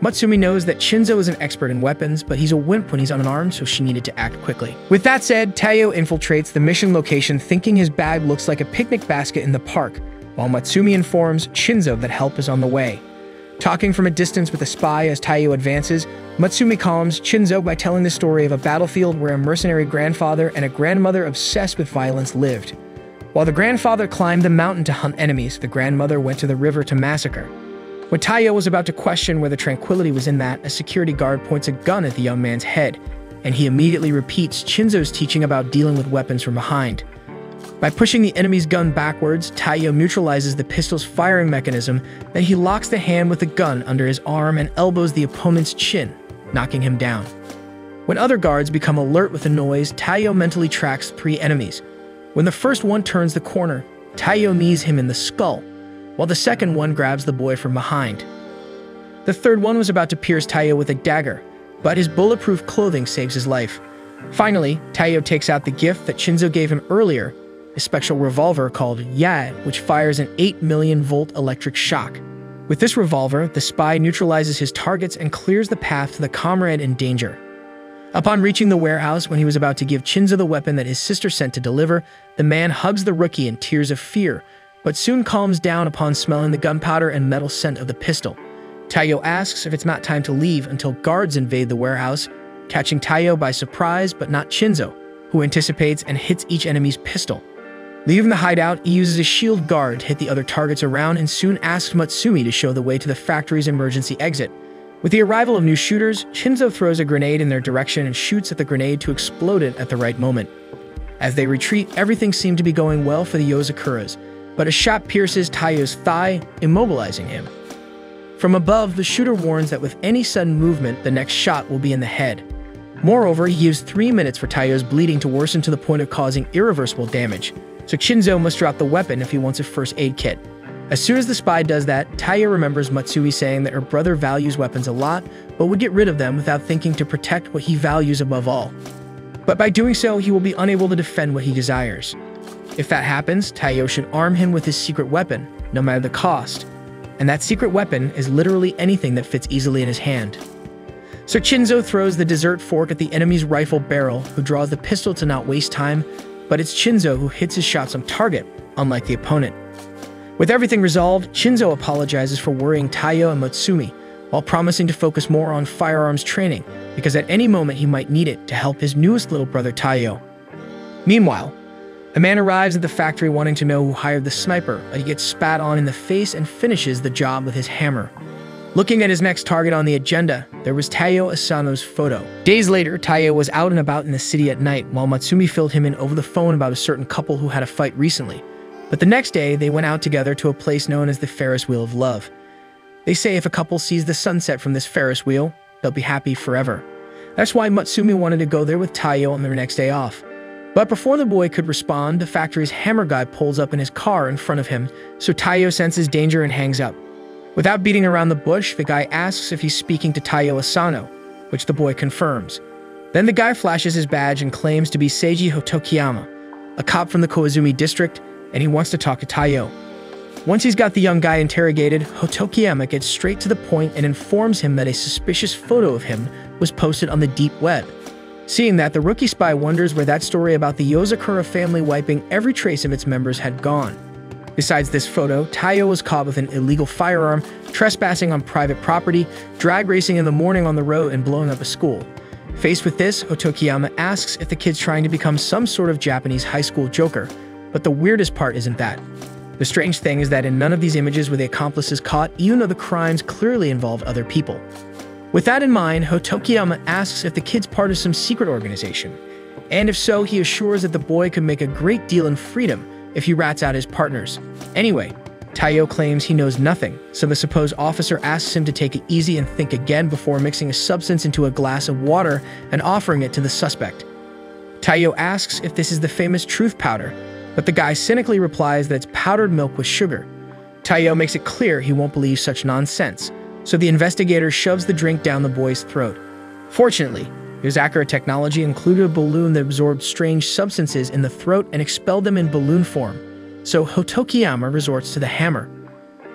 Mutsumi knows that Shinzo is an expert in weapons, but he's a wimp when he's unarmed, so she needed to act quickly. With that said, Taiyo infiltrates the mission location thinking his bag looks like a picnic basket in the park, while Mutsumi informs Shinzo that help is on the way. Talking from a distance with a spy as Taiyo advances, Mutsumi calms Shinzo by telling the story of a battlefield where a mercenary grandfather and a grandmother obsessed with violence lived. While the grandfather climbed the mountain to hunt enemies, the grandmother went to the river to massacre. When Taiyo was about to question whether tranquility was in that, a security guard points a gun at the young man's head, and he immediately repeats Shinzo's teaching about dealing with weapons from behind. By pushing the enemy's gun backwards, Taiyo neutralizes the pistol's firing mechanism, then he locks the hand with the gun under his arm and elbows the opponent's chin, knocking him down. When other guards become alert with the noise, Taiyo mentally tracks three enemies. When the first one turns the corner, Taiyo knees him in the skull, while the second one grabs the boy from behind. The third one was about to pierce Taiyo with a dagger, but his bulletproof clothing saves his life. Finally, Taiyo takes out the gift that Shinzo gave him earlier, a special revolver called Yai, which fires an eight million volt electric shock. With this revolver, the spy neutralizes his targets and clears the path to the comrade in danger. Upon reaching the warehouse, when he was about to give Shinzo the weapon that his sister sent to deliver, the man hugs the rookie in tears of fear, but soon calms down upon smelling the gunpowder and metal scent of the pistol. Taiyo asks if it's not time to leave until guards invade the warehouse, catching Taiyo by surprise but not Shinzo, who anticipates and hits each enemy's pistol. Leaving the hideout, he uses a shield guard to hit the other targets around and soon asks Mutsumi to show the way to the factory's emergency exit. With the arrival of new shooters, Shinzo throws a grenade in their direction and shoots at the grenade to explode it at the right moment. As they retreat, everything seemed to be going well for the Yozakuras, but a shot pierces Taiyo's thigh, immobilizing him. From above, the shooter warns that with any sudden movement, the next shot will be in the head. Moreover, he gives three minutes for Taiyo's bleeding to worsen to the point of causing irreversible damage, so Shinzo must drop the weapon if he wants a first aid kit. As soon as the spy does that, Taiyo remembers Mutsumi saying that her brother values weapons a lot, but would get rid of them without thinking to protect what he values above all. But by doing so, he will be unable to defend what he desires. If that happens, Taiyo should arm him with his secret weapon, no matter the cost. And that secret weapon is literally anything that fits easily in his hand. So Shinzo throws the dessert fork at the enemy's rifle barrel, who draws the pistol to not waste time, but it's Shinzo who hits his shots on target, unlike the opponent. With everything resolved, Shinzo apologizes for worrying Taiyo and Mutsumi, while promising to focus more on firearms training, because at any moment he might need it to help his newest little brother Taiyo. Meanwhile, a man arrives at the factory wanting to know who hired the sniper, but he gets spat on in the face and finishes the job with his hammer. Looking at his next target on the agenda, there was Taiyo Asano's photo. Days later, Taiyo was out and about in the city at night, while Mutsumi filled him in over the phone about a certain couple who had a fight recently. But the next day, they went out together to a place known as the Ferris Wheel of Love. They say if a couple sees the sunset from this Ferris wheel, They'll be happy forever. That's why Mutsumi wanted to go there with Taiyo on their next day off. But before the boy could respond, the factory's hammer guy pulls up in his car in front of him, so Taiyo senses danger and hangs up. Without beating around the bush, the guy asks if he's speaking to Taiyo Asano, which the boy confirms. Then the guy flashes his badge and claims to be Seiji Hotokiyama, a cop from the Koizumi district, and he wants to talk to Taiyo. Once he's got the young guy interrogated, Hotokiyama gets straight to the point and informs him that a suspicious photo of him was posted on the deep web. Seeing that, the rookie spy wonders where that story about the Yozakura family wiping every trace of its members had gone. Besides this photo, Taiyo was caught with an illegal firearm, trespassing on private property, drag racing in the morning on the road, and blowing up a school. Faced with this, Hotokiyama asks if the kid's trying to become some sort of Japanese high school joker, but the weirdest part isn't that. The strange thing is that in none of these images were the accomplices caught, even though the crimes clearly involved other people. With that in mind, Hotokiyama asks if the kid's part of some secret organization, and if so, he assures that the boy could make a great deal in freedom if he rats out his partners. Anyway, Taiyo claims he knows nothing, so the supposed officer asks him to take it easy and think again before mixing a substance into a glass of water and offering it to the suspect. Taiyo asks if this is the famous truth powder, but the guy cynically replies that it's powdered milk with sugar. Taiyo makes it clear he won't believe such nonsense, so the investigator shoves the drink down the boy's throat. Fortunately, Yozakura technology included a balloon that absorbed strange substances in the throat and expelled them in balloon form, so Hotokiyama resorts to the hammer.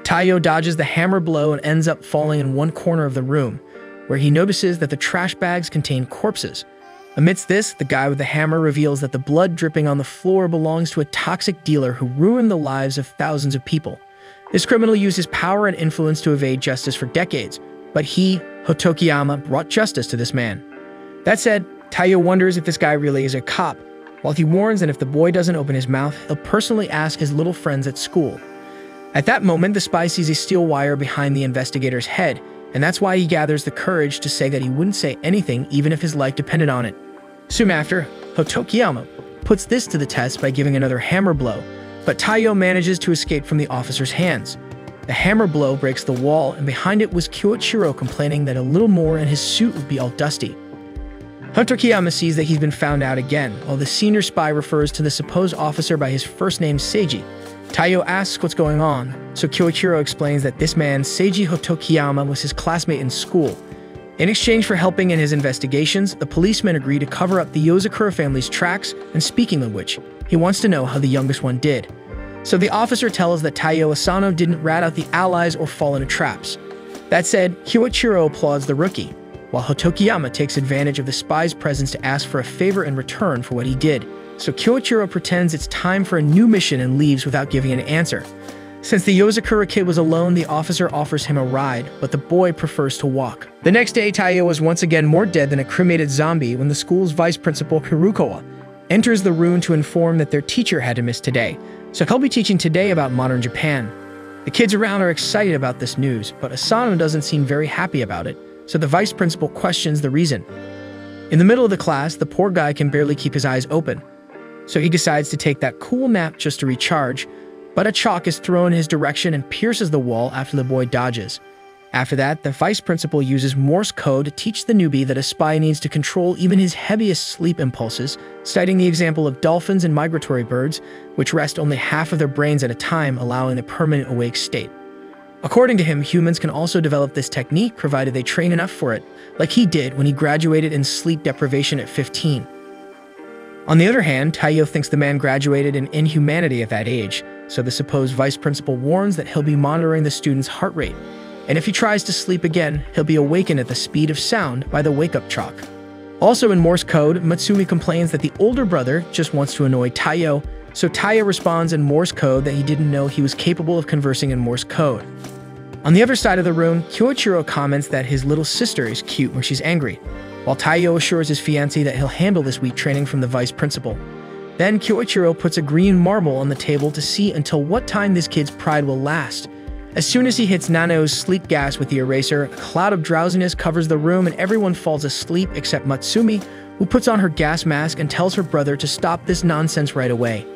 Taiyo dodges the hammer blow and ends up falling in one corner of the room, where he notices that the trash bags contain corpses. Amidst this, the guy with the hammer reveals that the blood dripping on the floor belongs to a toxic dealer who ruined the lives of thousands of people. This criminal used his power and influence to evade justice for decades, but he, Hotokiyama, brought justice to this man. That said, Taiyo wonders if this guy really is a cop, while he warns that if the boy doesn't open his mouth, he'll personally ask his little friends at school. At that moment, the spy sees a steel wire behind the investigator's head, and that's why he gathers the courage to say that he wouldn't say anything even if his life depended on it. Soon after, Hotokiyama puts this to the test by giving another hammer blow, but Taiyo manages to escape from the officer's hands. The hammer blow breaks the wall, and behind it was Kyoichiro complaining that a little more and his suit would be all dusty. Hotokiyama sees that he's been found out again, while the senior spy refers to the supposed officer by his first name Seiji. Taiyo asks what's going on, so Kyoichiro explains that this man, Seiji Hotokiyama, was his classmate in school. In exchange for helping in his investigations, the policemen agree to cover up the Yozakura family's tracks, and speaking of which, he wants to know how the youngest one did. So the officer tells that Taiyo Asano didn't rat out the allies or fall into traps. That said, Kyoichiro applauds the rookie, while Hotokiyama takes advantage of the spy's presence to ask for a favor in return for what he did. So Kyoichiro pretends it's time for a new mission and leaves without giving an answer. Since the Yozakura kid was alone, the officer offers him a ride, but the boy prefers to walk. The next day, Taiyo was once again more dead than a cremated zombie when the school's vice principal, Hirukawa, enters the room to inform that their teacher had to miss today, so he'll be teaching today about modern Japan. The kids around are excited about this news, but Asano doesn't seem very happy about it, so the vice principal questions the reason. In the middle of the class, the poor guy can barely keep his eyes open, so he decides to take that cool nap just to recharge, but a chalk is thrown in his direction and pierces the wall after the boy dodges. After that, the vice principal uses Morse code to teach the newbie that a spy needs to control even his heaviest sleep impulses, citing the example of dolphins and migratory birds, which rest only half of their brains at a time, allowing a permanent awake state. According to him, humans can also develop this technique provided they train enough for it, like he did when he graduated in sleep deprivation at fifteen. On the other hand, Taiyo thinks the man graduated in inhumanity at that age, so the supposed vice principal warns that he'll be monitoring the student's heart rate, and if he tries to sleep again, he'll be awakened at the speed of sound by the wake-up chalk. Also in Morse code, Mutsumi complains that the older brother just wants to annoy Taiyo, so Taiyo responds in Morse code that he didn't know he was capable of conversing in Morse code. On the other side of the room, Kyoichiro comments that his little sister is cute when she's angry, while Taiyo assures his fiancé that he'll handle this weak training from the vice principal. Then Kyoichiro puts a green marble on the table to see until what time this kid's pride will last. As soon as he hits Nanao's sleep gas with the eraser, a cloud of drowsiness covers the room and everyone falls asleep except Mutsumi, who puts on her gas mask and tells her brother to stop this nonsense right away.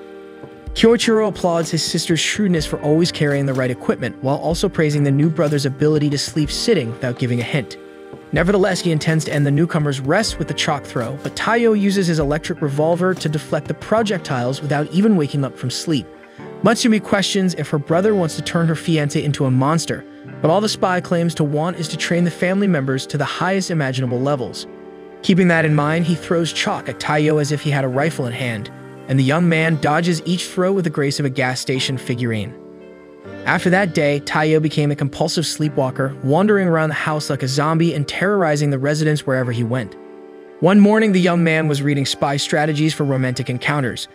Kyoichiro applauds his sister's shrewdness for always carrying the right equipment, while also praising the new brother's ability to sleep sitting without giving a hint. Nevertheless, he intends to end the newcomer's rest with a chalk throw, but Taiyo uses his electric revolver to deflect the projectiles without even waking up from sleep. Mutsumi questions if her brother wants to turn her fiancé into a monster, but all the spy claims to want is to train the family members to the highest imaginable levels. Keeping that in mind, he throws chalk at Taiyo as if he had a rifle in hand, and the young man dodges each throw with the grace of a gas station figurine. After that day, Taiyo became a compulsive sleepwalker, wandering around the house like a zombie and terrorizing the residents wherever he went. One morning, the young man was reading Spy Strategies for Romantic Encounters.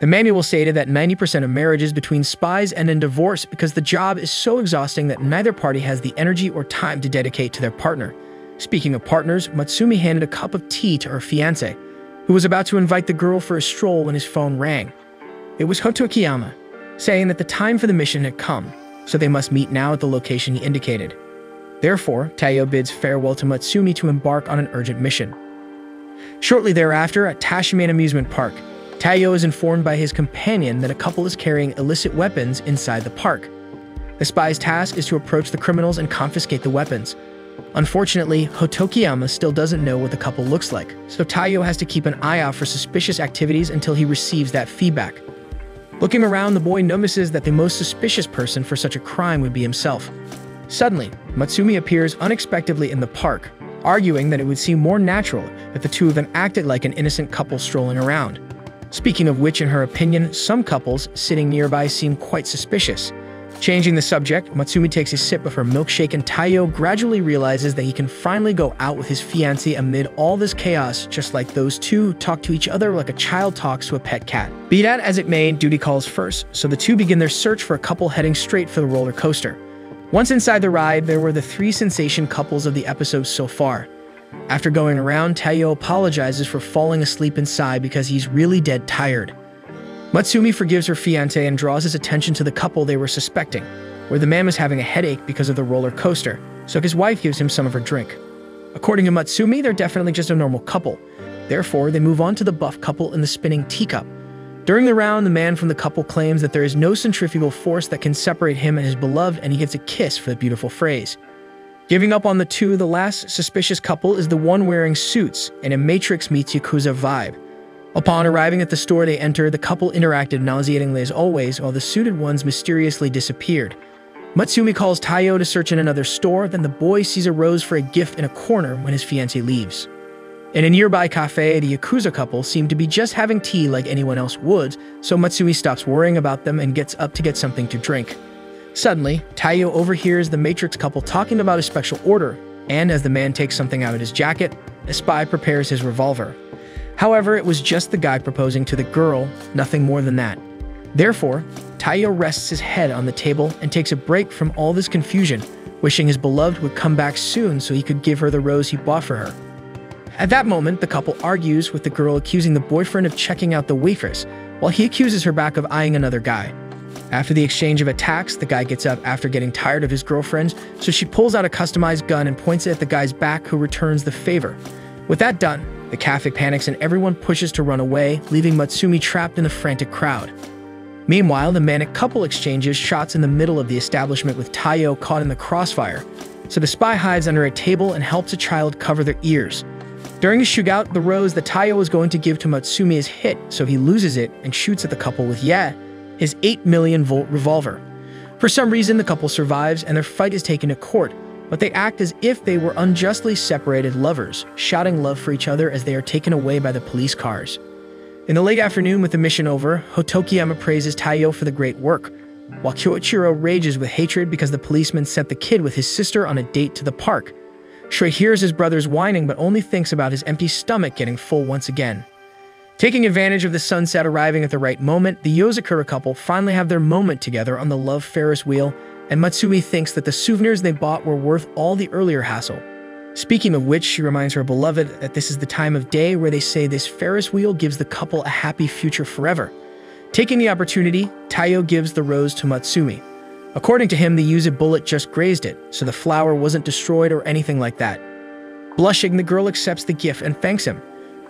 The manual stated that ninety percent of marriages between spies end in divorce because the job is so exhausting that neither party has the energy or time to dedicate to their partner. Speaking of partners, Mutsumi handed a cup of tea to her fiancé, who was about to invite the girl for a stroll when his phone rang. It was Hotokiyama, saying that the time for the mission had come, so they must meet now at the location he indicated. Therefore, Taiyo bids farewell to Mutsumi to embark on an urgent mission. Shortly thereafter, at Tashimane Amusement Park, Taiyo is informed by his companion that a couple is carrying illicit weapons inside the park. The spy's task is to approach the criminals and confiscate the weapons. Unfortunately, Hotokiyama still doesn't know what the couple looks like, so Taiyo has to keep an eye out for suspicious activities until he receives that feedback. Looking around, the boy notices that the most suspicious person for such a crime would be himself. Suddenly, Mutsumi appears unexpectedly in the park, arguing that it would seem more natural if the two of them acted like an innocent couple strolling around. Speaking of which, in her opinion, some couples sitting nearby seem quite suspicious. Changing the subject, Mutsumi takes a sip of her milkshake and Taiyo gradually realizes that he can finally go out with his fiancée amid all this chaos, just like those two talk to each other like a child talks to a pet cat. Be that as it may, duty calls first, so the two begin their search for a couple heading straight for the roller coaster. Once inside the ride, there were the three sensation couples of the episode so far. After going around, Taiyo apologizes for falling asleep inside because he's really dead tired. Mutsumi forgives her fiancé and draws his attention to the couple they were suspecting, where the man was having a headache because of the roller coaster, so his wife gives him some of her drink. According to Mutsumi, they're definitely just a normal couple. Therefore, they move on to the buff couple in the spinning teacup. During the round, the man from the couple claims that there is no centrifugal force that can separate him and his beloved, and he gets a kiss for the beautiful phrase. Giving up on the two, the last suspicious couple is the one wearing suits and a Matrix meets Yakuza vibe. Upon arriving at the store they enter, the couple interacted nauseatingly as always, while the suited ones mysteriously disappeared. Mutsumi calls Taiyo to search in another store, then the boy sees a rose for a gift in a corner when his fiancée leaves. In a nearby cafe, the Yakuza couple seem to be just having tea like anyone else would, so Mutsumi stops worrying about them and gets up to get something to drink. Suddenly, Taiyo overhears the Matrix couple talking about a special order, and as the man takes something out of his jacket, a spy prepares his revolver. However, it was just the guy proposing to the girl, nothing more than that. Therefore, Taiyo rests his head on the table and takes a break from all this confusion, wishing his beloved would come back soon so he could give her the rose he bought for her. At that moment, the couple argues with the girl accusing the boyfriend of checking out the waitress, while he accuses her back of eyeing another guy. After the exchange of attacks, the guy gets up after getting tired of his girlfriend, so she pulls out a customized gun and points it at the guy's back, who returns the favor. With that done, the cafe panics and everyone pushes to run away, leaving Mutsumi trapped in the frantic crowd. Meanwhile, the manic couple exchanges shots in the middle of the establishment with Taiyo caught in the crossfire, so the spy hides under a table and helps a child cover their ears. During a shootout, the rose that Taiyo was going to give to Mutsumi is hit, so he loses it and shoots at the couple with Yai, his eight million volt revolver. For some reason, the couple survives and their fight is taken to court, but they act as if they were unjustly separated lovers, shouting love for each other as they are taken away by the police cars. In the late afternoon, with the mission over, Hotokiyama praises Taiyo for the great work, while Kyoichiro rages with hatred because the policeman sent the kid with his sister on a date to the park. Shrey hears his brother's whining but only thinks about his empty stomach getting full once again. Taking advantage of the sunset arriving at the right moment, the Yozakura couple finally have their moment together on the love Ferris wheel, and Mutsumi thinks that the souvenirs they bought were worth all the earlier hassle. Speaking of which, she reminds her beloved that this is the time of day where they say this Ferris wheel gives the couple a happy future forever. Taking the opportunity, Taiyo gives the rose to Mutsumi. According to him, the Yuzu bullet just grazed it, so the flower wasn't destroyed or anything like that. Blushing, the girl accepts the gift and thanks him.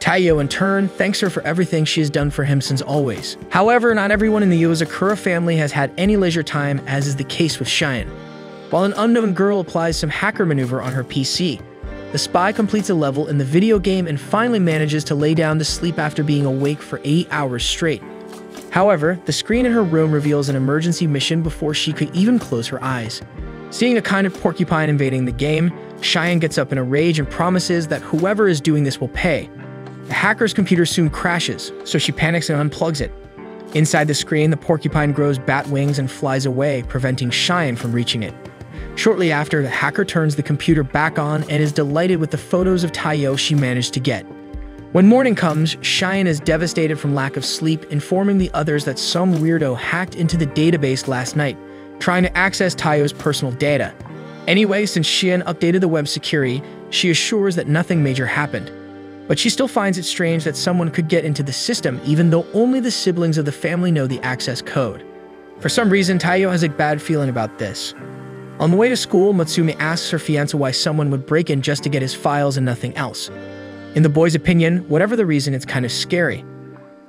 Taiyo, in turn, thanks her for everything she has done for him since always. However, not everyone in the Yozakura family has had any leisure time, as is the case with Cheyenne. While an unknown girl applies some hacker maneuver on her P C, The spy completes a level in the video game and finally manages to lay down to sleep after being awake for eight hours straight. However, the screen in her room reveals an emergency mission before she could even close her eyes. Seeing a kind of porcupine invading the game, Cheyenne gets up in a rage and promises that whoever is doing this will pay. The hacker's computer soon crashes, so she panics and unplugs it. Inside the screen, the porcupine grows bat wings and flies away, preventing Cheyenne from reaching it. Shortly after, the hacker turns the computer back on and is delighted with the photos of Taiyo she managed to get. When morning comes, Cheyenne is devastated from lack of sleep, informing the others that some weirdo hacked into the database last night, trying to access Taiyo's personal data. Anyway, since Cheyenne updated the web security, she assures that nothing major happened. But she still finds it strange that someone could get into the system even though only the siblings of the family know the access code. For some reason, Taiyo has a bad feeling about this. On the way to school, Mutsumi asks her fiancé why someone would break in just to get his files and nothing else. In the boy's opinion, whatever the reason, it's kind of scary.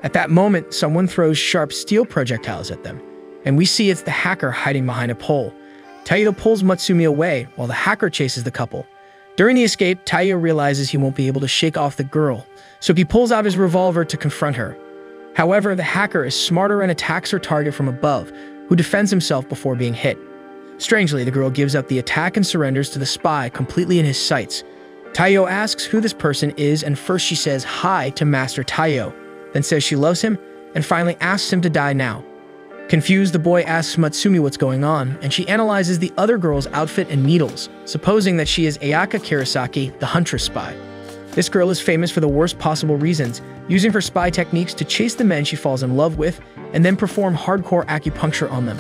At that moment, someone throws sharp steel projectiles at them, and we see it's the hacker hiding behind a pole. Taiyo pulls Mutsumi away while the hacker chases the couple. During the escape, Taiyo realizes he won't be able to shake off the girl, so he pulls out his revolver to confront her. However, the hacker is smarter and attacks her target from above, who defends himself before being hit. Strangely, the girl gives up the attack and surrenders to the spy, completely in his sights. Taiyo asks who this person is, and first she says hi to Master Taiyo, then says she loves him, and finally asks him to die now. Confused, the boy asks Mutsumi what's going on, and she analyzes the other girl's outfit and needles, supposing that she is Ayaka Kurosaki, the huntress spy. This girl is famous for the worst possible reasons, using her spy techniques to chase the men she falls in love with, and then perform hardcore acupuncture on them.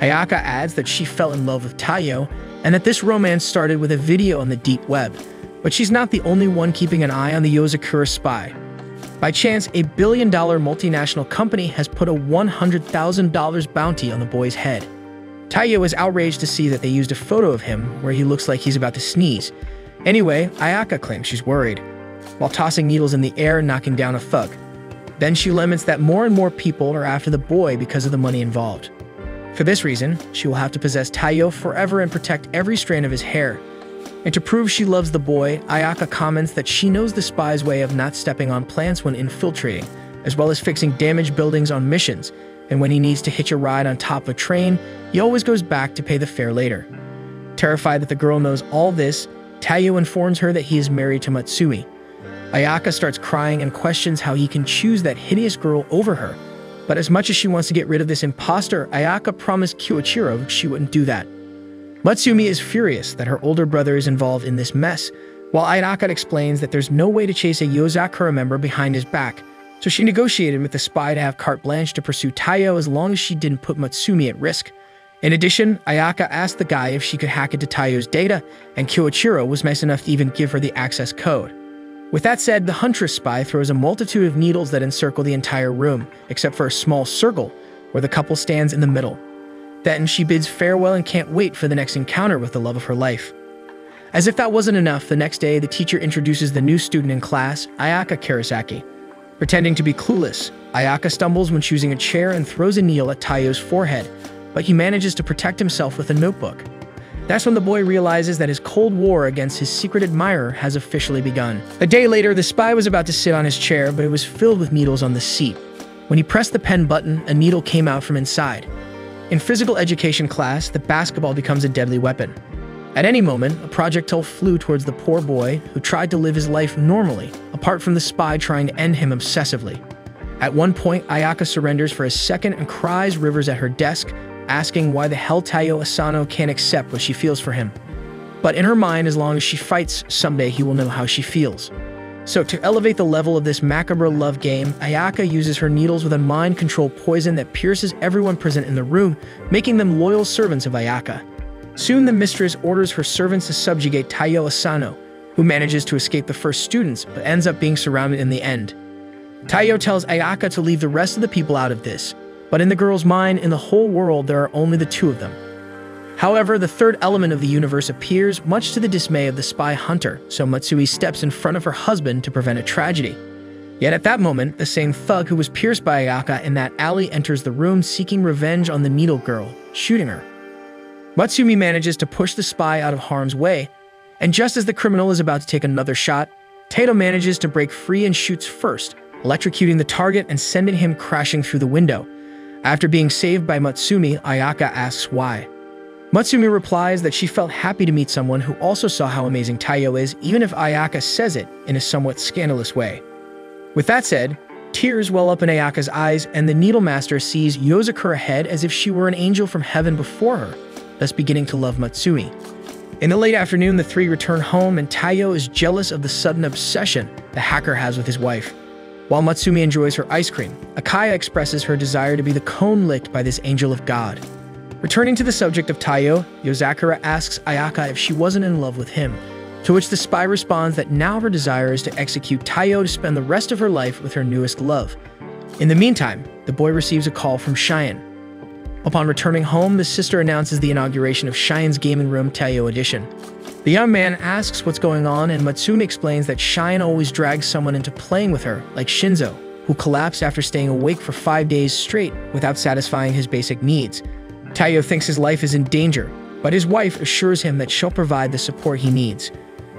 Ayaka adds that she fell in love with Taiyo, and that this romance started with a video on the deep web, but she's not the only one keeping an eye on the Yozakura spy. By chance, a billion-dollar multinational company has put a one hundred thousand dollar bounty on the boy's head. Taiyo is outraged to see that they used a photo of him where he looks like he's about to sneeze. Anyway, Ayaka claims she's worried, while tossing needles in the air and knocking down a thug. Then she laments that more and more people are after the boy because of the money involved. For this reason, she will have to possess Taiyo forever and protect every strand of his hair. And to prove she loves the boy, Ayaka comments that she knows the spy's way of not stepping on plants when infiltrating, as well as fixing damaged buildings on missions, and when he needs to hitch a ride on top of a train, he always goes back to pay the fare later. Terrified that the girl knows all this, Taiyo informs her that he is married to Mutsumi. Ayaka starts crying and questions how he can choose that hideous girl over her, but as much as she wants to get rid of this imposter, Ayaka promised Kyoichiro she wouldn't do that. Mutsumi is furious that her older brother is involved in this mess, while Ayaka explains that there's no way to chase a Yozakura member behind his back, so she negotiated with the spy to have carte blanche to pursue Taiyo as long as she didn't put Mutsumi at risk. In addition, Ayaka asked the guy if she could hack into Taiyo's data, and Kyoichiro was nice enough to even give her the access code. With that said, the huntress spy throws a multitude of needles that encircle the entire room, except for a small circle, where the couple stands in the middle. Then she bids farewell and can't wait for the next encounter with the love of her life. As if that wasn't enough, the next day, the teacher introduces the new student in class, Ayaka Kurosaki. Pretending to be clueless, Ayaka stumbles when choosing a chair and throws a needle at Taiyo's forehead, but he manages to protect himself with a notebook. That's when the boy realizes that his cold war against his secret admirer has officially begun. A day later, the spy was about to sit on his chair, but it was filled with needles on the seat. When he pressed the pen button, a needle came out from inside. In physical education class, the basketball becomes a deadly weapon. At any moment, a projectile flew towards the poor boy, who tried to live his life normally, apart from the spy trying to end him obsessively. At one point, Ayaka surrenders for a second and cries rivers at her desk, asking why the hell Taiyo Asano can't accept what she feels for him. But in her mind, as long as she fights, someday he will know how she feels. So to elevate the level of this macabre love game, Ayaka uses her needles with a mind control poison that pierces everyone present in the room, making them loyal servants of Ayaka. Soon the mistress orders her servants to subjugate Taiyo Asano, who manages to escape the first students but ends up being surrounded in the end. Taiyo tells Ayaka to leave the rest of the people out of this, but in the girl's mind, in the whole world, there are only the two of them. However, the third element of the universe appears, much to the dismay of the spy hunter, so Mutsumi steps in front of her husband to prevent a tragedy. Yet at that moment, the same thug who was pierced by Ayaka in that alley enters the room seeking revenge on the needle girl, shooting her. Mutsumi manages to push the spy out of harm's way, And just as the criminal is about to take another shot, Taiyo manages to break free and shoots first, electrocuting the target and sending him crashing through the window. After being saved by Mutsumi, Ayaka asks why. Mutsumi replies that she felt happy to meet someone who also saw how amazing Taiyo is, even if Ayaka says it in a somewhat scandalous way. With that said, tears well up in Ayaka's eyes, and the Needlemaster sees Yozakura head as if she were an angel from heaven before her, thus beginning to love Mutsumi. In the late afternoon, the three return home, and Taiyo is jealous of the sudden obsession the hacker has with his wife. While Mutsumi enjoys her ice cream, Akaya expresses her desire to be the cone licked by this angel of God. Returning to the subject of Taiyo, Yozakura asks Ayaka if she wasn't in love with him, to which the spy responds that now her desire is to execute Taiyo to spend the rest of her life with her newest love. In the meantime, the boy receives a call from Cheyenne. Upon returning home, the sister announces the inauguration of Cheyenne's Gaming Room Taiyo Edition. The young man asks what's going on, and Mutsumi explains that Cheyenne always drags someone into playing with her, like Shinzo, who collapsed after staying awake for five days straight without satisfying his basic needs. Taiyo thinks his life is in danger, but his wife assures him that she'll provide the support he needs.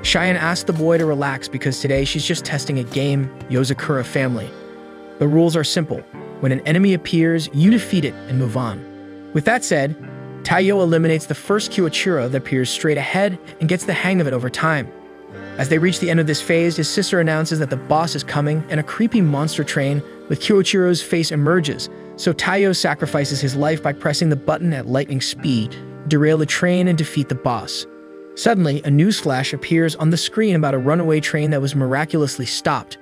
Cheyenne asks the boy to relax because today she's just testing a game, Yozakura Family. The rules are simple. When an enemy appears, you defeat it and move on. With that said, Taiyo eliminates the first Kyoichiro that appears straight ahead and gets the hang of it over time. As they reach the end of this phase, his sister announces that the boss is coming, and a creepy monster train with Kyoichiro's face emerges, so Taiyo sacrifices his life by pressing the button at lightning speed, derail the train and defeat the boss. Suddenly, a newsflash appears on the screen about a runaway train that was miraculously stopped.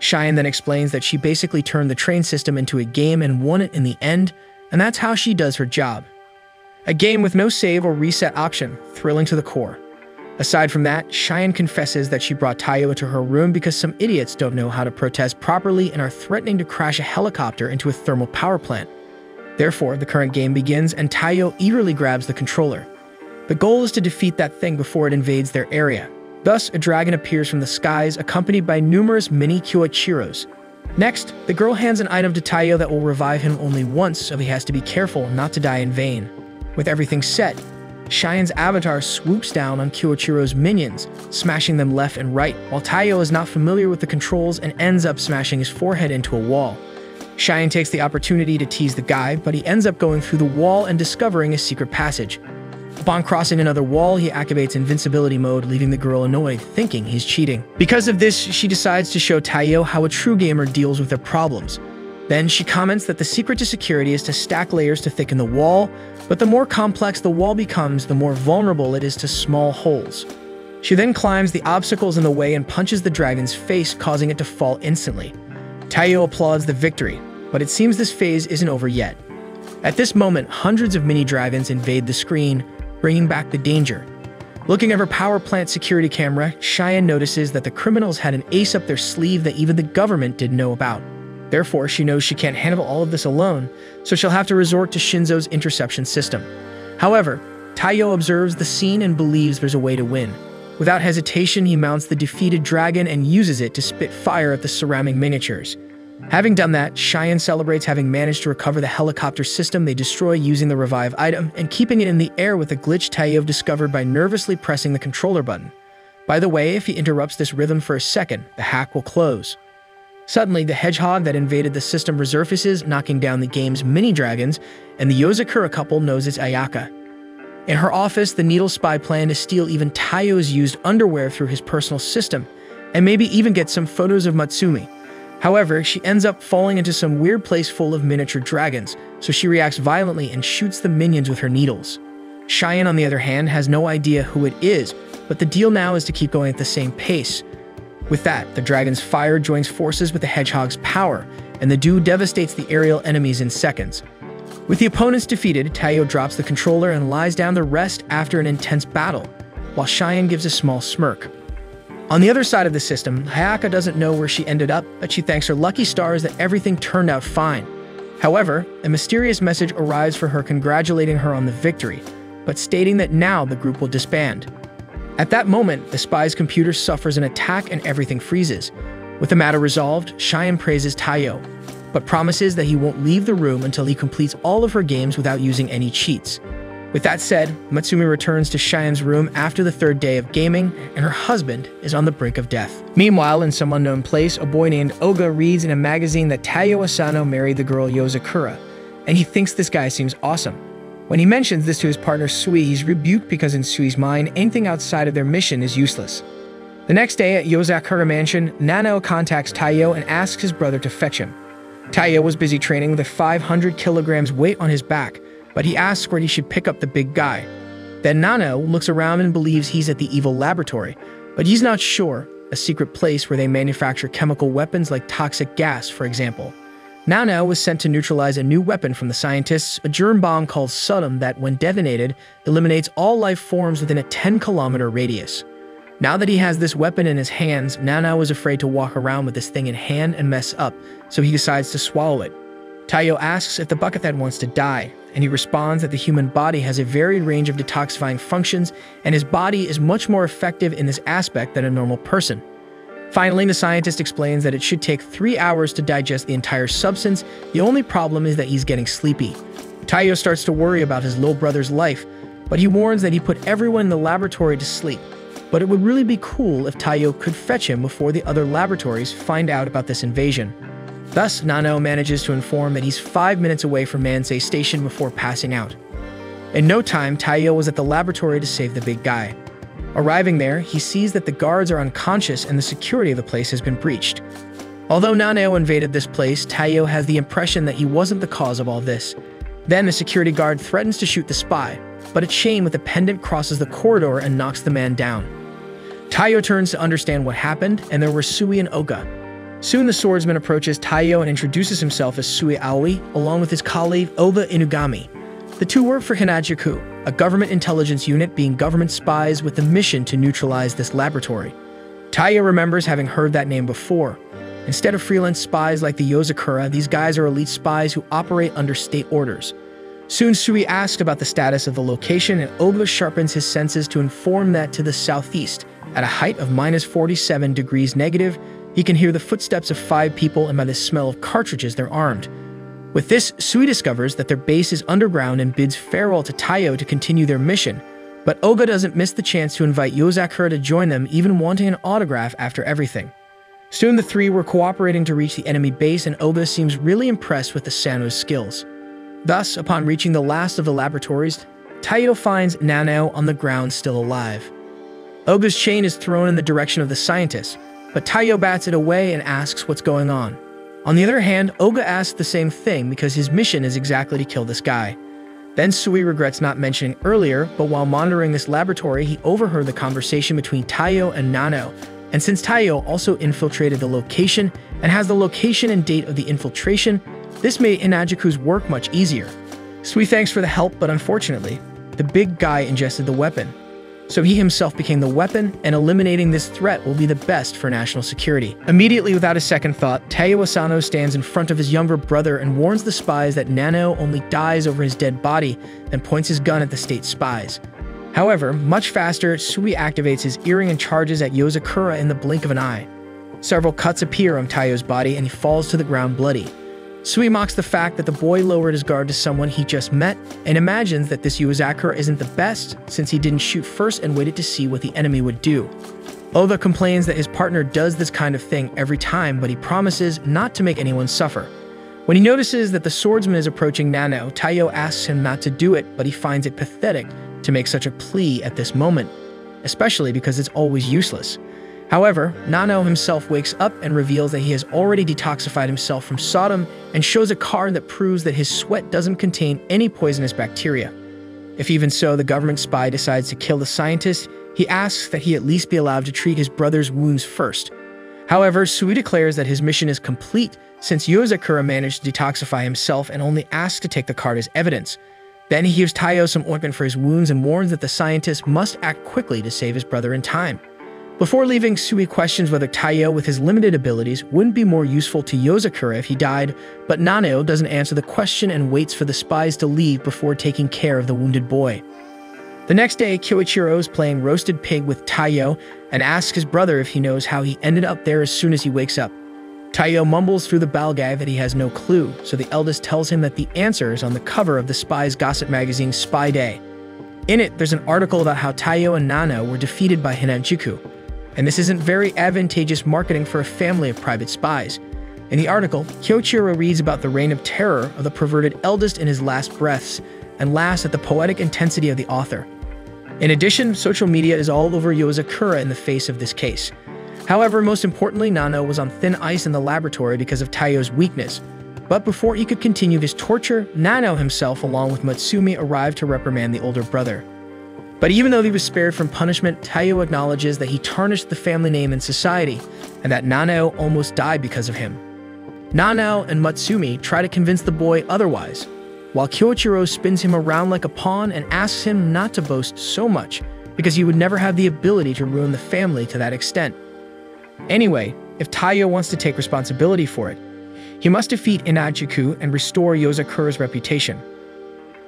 Cheyenne then explains that she basically turned the train system into a game and won it in the end, and that's how she does her job. A game with no save or reset option, thrilling to the core. Aside from that, Cheyenne confesses that she brought Taiyo to her room because some idiots don't know how to protest properly and are threatening to crash a helicopter into a thermal power plant. Therefore, the current game begins, and Taiyo eagerly grabs the controller. The goal is to defeat that thing before it invades their area. Thus, a dragon appears from the skies, accompanied by numerous mini Kyoichiros. Next, the girl hands an item to Taiyo that will revive him only once, so he has to be careful not to die in vain. With everything set, Cheyenne's avatar swoops down on Kyoichiro's minions, smashing them left and right, while Taiyo is not familiar with the controls and ends up smashing his forehead into a wall. Cheyenne takes the opportunity to tease the guy, but he ends up going through the wall and discovering a secret passage. Upon crossing another wall, he activates invincibility mode, leaving the girl annoyed, thinking he's cheating. Because of this, she decides to show Taiyo how a true gamer deals with their problems. Then she comments that the secret to security is to stack layers to thicken the wall, but the more complex the wall becomes, the more vulnerable it is to small holes. She then climbs the obstacles in the way and punches the dragon's face, causing it to fall instantly. Taiyo applauds the victory, but it seems this phase isn't over yet. At this moment, hundreds of mini-dragons invade the screen, bringing back the danger. Looking at her power plant security camera, Cheyenne notices that the criminals had an ace up their sleeve that even the government didn't know about. Therefore, she knows she can't handle all of this alone, so she'll have to resort to Shinzo's interception system. However, Taiyo observes the scene and believes there's a way to win. Without hesitation, he mounts the defeated dragon and uses it to spit fire at the surrounding miniatures. Having done that, Cheyenne celebrates having managed to recover the helicopter system they destroy using the revive item and keeping it in the air with a glitch Taiyo discovered by nervously pressing the controller button. By the way, if he interrupts this rhythm for a second, the hack will close. Suddenly, the hedgehog that invaded the system resurfaces, knocking down the game's mini-dragons, and the Yozakura couple knows it's Ayaka. In her office, the Needle spy planned to steal even Taiyo's used underwear through his personal system, and maybe even get some photos of Mutsumi. However, she ends up falling into some weird place full of miniature dragons, so she reacts violently and shoots the minions with her needles. Cheyenne, on the other hand, has no idea who it is, but the deal now is to keep going at the same pace. With that, the dragon's fire joins forces with the hedgehog's power, and the duo devastates the aerial enemies in seconds. With the opponents defeated, Taiyo drops the controller and lies down to rest after an intense battle, while Cheyenne gives a small smirk. On the other side of the system, Ayaka doesn't know where she ended up, but she thanks her lucky stars that everything turned out fine. However, a mysterious message arrives for her congratulating her on the victory, but stating that now the group will disband. At that moment, the spy's computer suffers an attack and everything freezes. With the matter resolved, Cheyenne praises Taiyo, but promises that he won't leave the room until he completes all of her games without using any cheats. With that said, Mutsumi returns to Cheyenne's room after the third day of gaming, and her husband is on the brink of death. Meanwhile, in some unknown place, a boy named Oga reads in a magazine that Taiyo Asano married the girl Yozakura, and he thinks this guy seems awesome. When he mentions this to his partner Sui, he's rebuked because in Sui's mind, anything outside of their mission is useless. The next day at Yozakura Mansion, Nanao contacts Taiyo and asks his brother to fetch him. Taiyo was busy training with a five hundred kilograms weight on his back, but he asks where he should pick up the big guy. Then Nanao looks around and believes he's at the evil laboratory, but he's not sure, a secret place where they manufacture chemical weapons like toxic gas, for example. Nanao was sent to neutralize a new weapon from the scientists, a germ bomb called Sodom that, when detonated, eliminates all life forms within a ten kilometer radius. Now that he has this weapon in his hands, Nanao is afraid to walk around with this thing in hand and mess up, so he decides to swallow it. Taiyo asks if the Buckethead wants to die, and he responds that the human body has a varied range of detoxifying functions, and his body is much more effective in this aspect than a normal person. Finally, the scientist explains that it should take three hours to digest the entire substance. The only problem is that he's getting sleepy. Taiyo starts to worry about his little brother's life, but he warns that he put everyone in the laboratory to sleep. But it would really be cool if Taiyo could fetch him before the other laboratories find out about this invasion. Thus, Nanao manages to inform that he's five minutes away from Mansei Station before passing out. In no time, Taiyo was at the laboratory to save the big guy. Arriving there, he sees that the guards are unconscious and the security of the place has been breached. Although Nanao invaded this place, Taiyo has the impression that he wasn't the cause of all this. Then the security guard threatens to shoot the spy, but a chain with a pendant crosses the corridor and knocks the man down. Taiyo turns to understand what happened, and there were Sui and Oga. Soon the swordsman approaches Taiyo and introduces himself as Sui Aoi, along with his colleague Oga Inugami. The two work for Hinajuku, a government intelligence unit being government spies with the mission to neutralize this laboratory. Taiyo remembers having heard that name before. Instead of freelance spies like the Yozakura, these guys are elite spies who operate under state orders. Soon Sui asks about the status of the location, and Oga sharpens his senses to inform that to the southeast, at a height of minus forty-seven degrees negative, he can hear the footsteps of five people, and by the smell of cartridges, they're armed. With this, Sui discovers that their base is underground and bids farewell to Taiyo to continue their mission, but Oga doesn't miss the chance to invite Yozakura to join them, even wanting an autograph after everything. Soon the three were cooperating to reach the enemy base, and Oga seems really impressed with the Sano's skills. Thus, upon reaching the last of the laboratories, Taiyo finds Nanao on the ground still alive. Oga's chain is thrown in the direction of the scientist, but Taiyo bats it away and asks what's going on. On the other hand, Oga asks the same thing because his mission is exactly to kill this guy. Then Sui regrets not mentioning earlier, but while monitoring this laboratory, he overheard the conversation between Taiyo and Nanao, and since Taiyo also infiltrated the location and has the location and date of the infiltration, this made Hinajuku's work much easier. Sui thanks for the help, but unfortunately, the big guy ingested the weapon, so he himself became the weapon, and eliminating this threat will be the best for national security. Immediately, without a second thought, Taiyo Asano stands in front of his younger brother and warns the spies that Nanao only dies over his dead body, then points his gun at the state spies. However, much faster, Sui activates his earring and charges at Yozakura in the blink of an eye. Several cuts appear on Taiyo's body, and he falls to the ground bloody. Sui mocks the fact that the boy lowered his guard to someone he just met, and imagines that this Yozakura isn't the best, since he didn't shoot first and waited to see what the enemy would do. Oga complains that his partner does this kind of thing every time, but he promises not to make anyone suffer. When he notices that the swordsman is approaching Nanao, Taiyo asks him not to do it, but he finds it pathetic to make such a plea at this moment, especially because it's always useless. However, Nanao himself wakes up and reveals that he has already detoxified himself from Sodom, and shows a card that proves that his sweat doesn't contain any poisonous bacteria. If even so, the government spy decides to kill the scientist, he asks that he at least be allowed to treat his brother's wounds first. However, Sui declares that his mission is complete, since Yozakura managed to detoxify himself and only asks to take the card as evidence. Then he gives Taiyo some ointment for his wounds and warns that the scientist must act quickly to save his brother in time. Before leaving, Sui questions whether Taiyo, with his limited abilities, wouldn't be more useful to Yozakura if he died, but Nanao doesn't answer the question and waits for the spies to leave before taking care of the wounded boy. The next day, Kyoichiro is playing roasted pig with Taiyo and asks his brother if he knows how he ended up there as soon as he wakes up. Taiyo mumbles through the balgai that he has no clue, so the eldest tells him that the answer is on the cover of the spies' gossip magazine Spy Day. In it, there's an article about how Taiyo and Nanao were defeated by Hinajuku, and this isn't very advantageous marketing for a family of private spies. In the article, Kyoichiro reads about the reign of terror of the perverted eldest in his last breaths, and laughs at the poetic intensity of the author. In addition, social media is all over Yozakura in the face of this case. However, most importantly, Nanao was on thin ice in the laboratory because of Taiyo's weakness. But before he could continue his torture, Nanao himself, along with Mutsumi, arrived to reprimand the older brother. But even though he was spared from punishment, Taiyo acknowledges that he tarnished the family name in society, and that Nanao almost died because of him. Nanao and Mutsumi try to convince the boy otherwise, while Kyoichiro spins him around like a pawn and asks him not to boast so much, because he would never have the ability to ruin the family to that extent. Anyway, if Taiyo wants to take responsibility for it, he must defeat Hinajuku and restore Yozakura's reputation.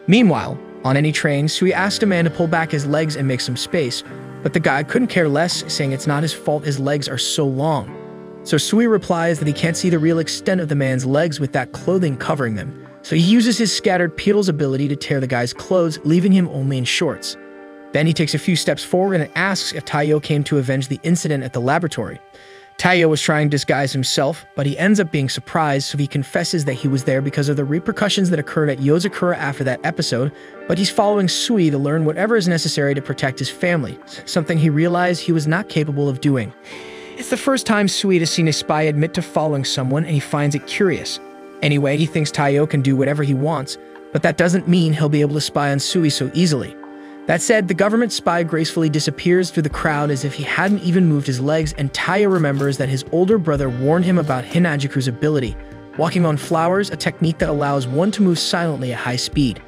Meanwhile, on any train, Sui asked a man to pull back his legs and make some space, but the guy couldn't care less, saying it's not his fault his legs are so long. So Sui replies that he can't see the real extent of the man's legs with that clothing covering them, so he uses his scattered Petal's ability to tear the guy's clothes, leaving him only in shorts. Then he takes a few steps forward and asks if Taiyo came to avenge the incident at the laboratory. Taiyo was trying to disguise himself, but he ends up being surprised, so he confesses that he was there because of the repercussions that occurred at Yozakura after that episode, but he's following Sui to learn whatever is necessary to protect his family, something he realized he was not capable of doing. It's the first time Sui has seen a spy admit to following someone, and he finds it curious. Anyway, he thinks Taiyo can do whatever he wants, but that doesn't mean he'll be able to spy on Sui so easily. That said, the government spy gracefully disappears through the crowd as if he hadn't even moved his legs, and Taiyo remembers that his older brother warned him about Hinajuku's ability, walking on flowers, a technique that allows one to move silently at high speed.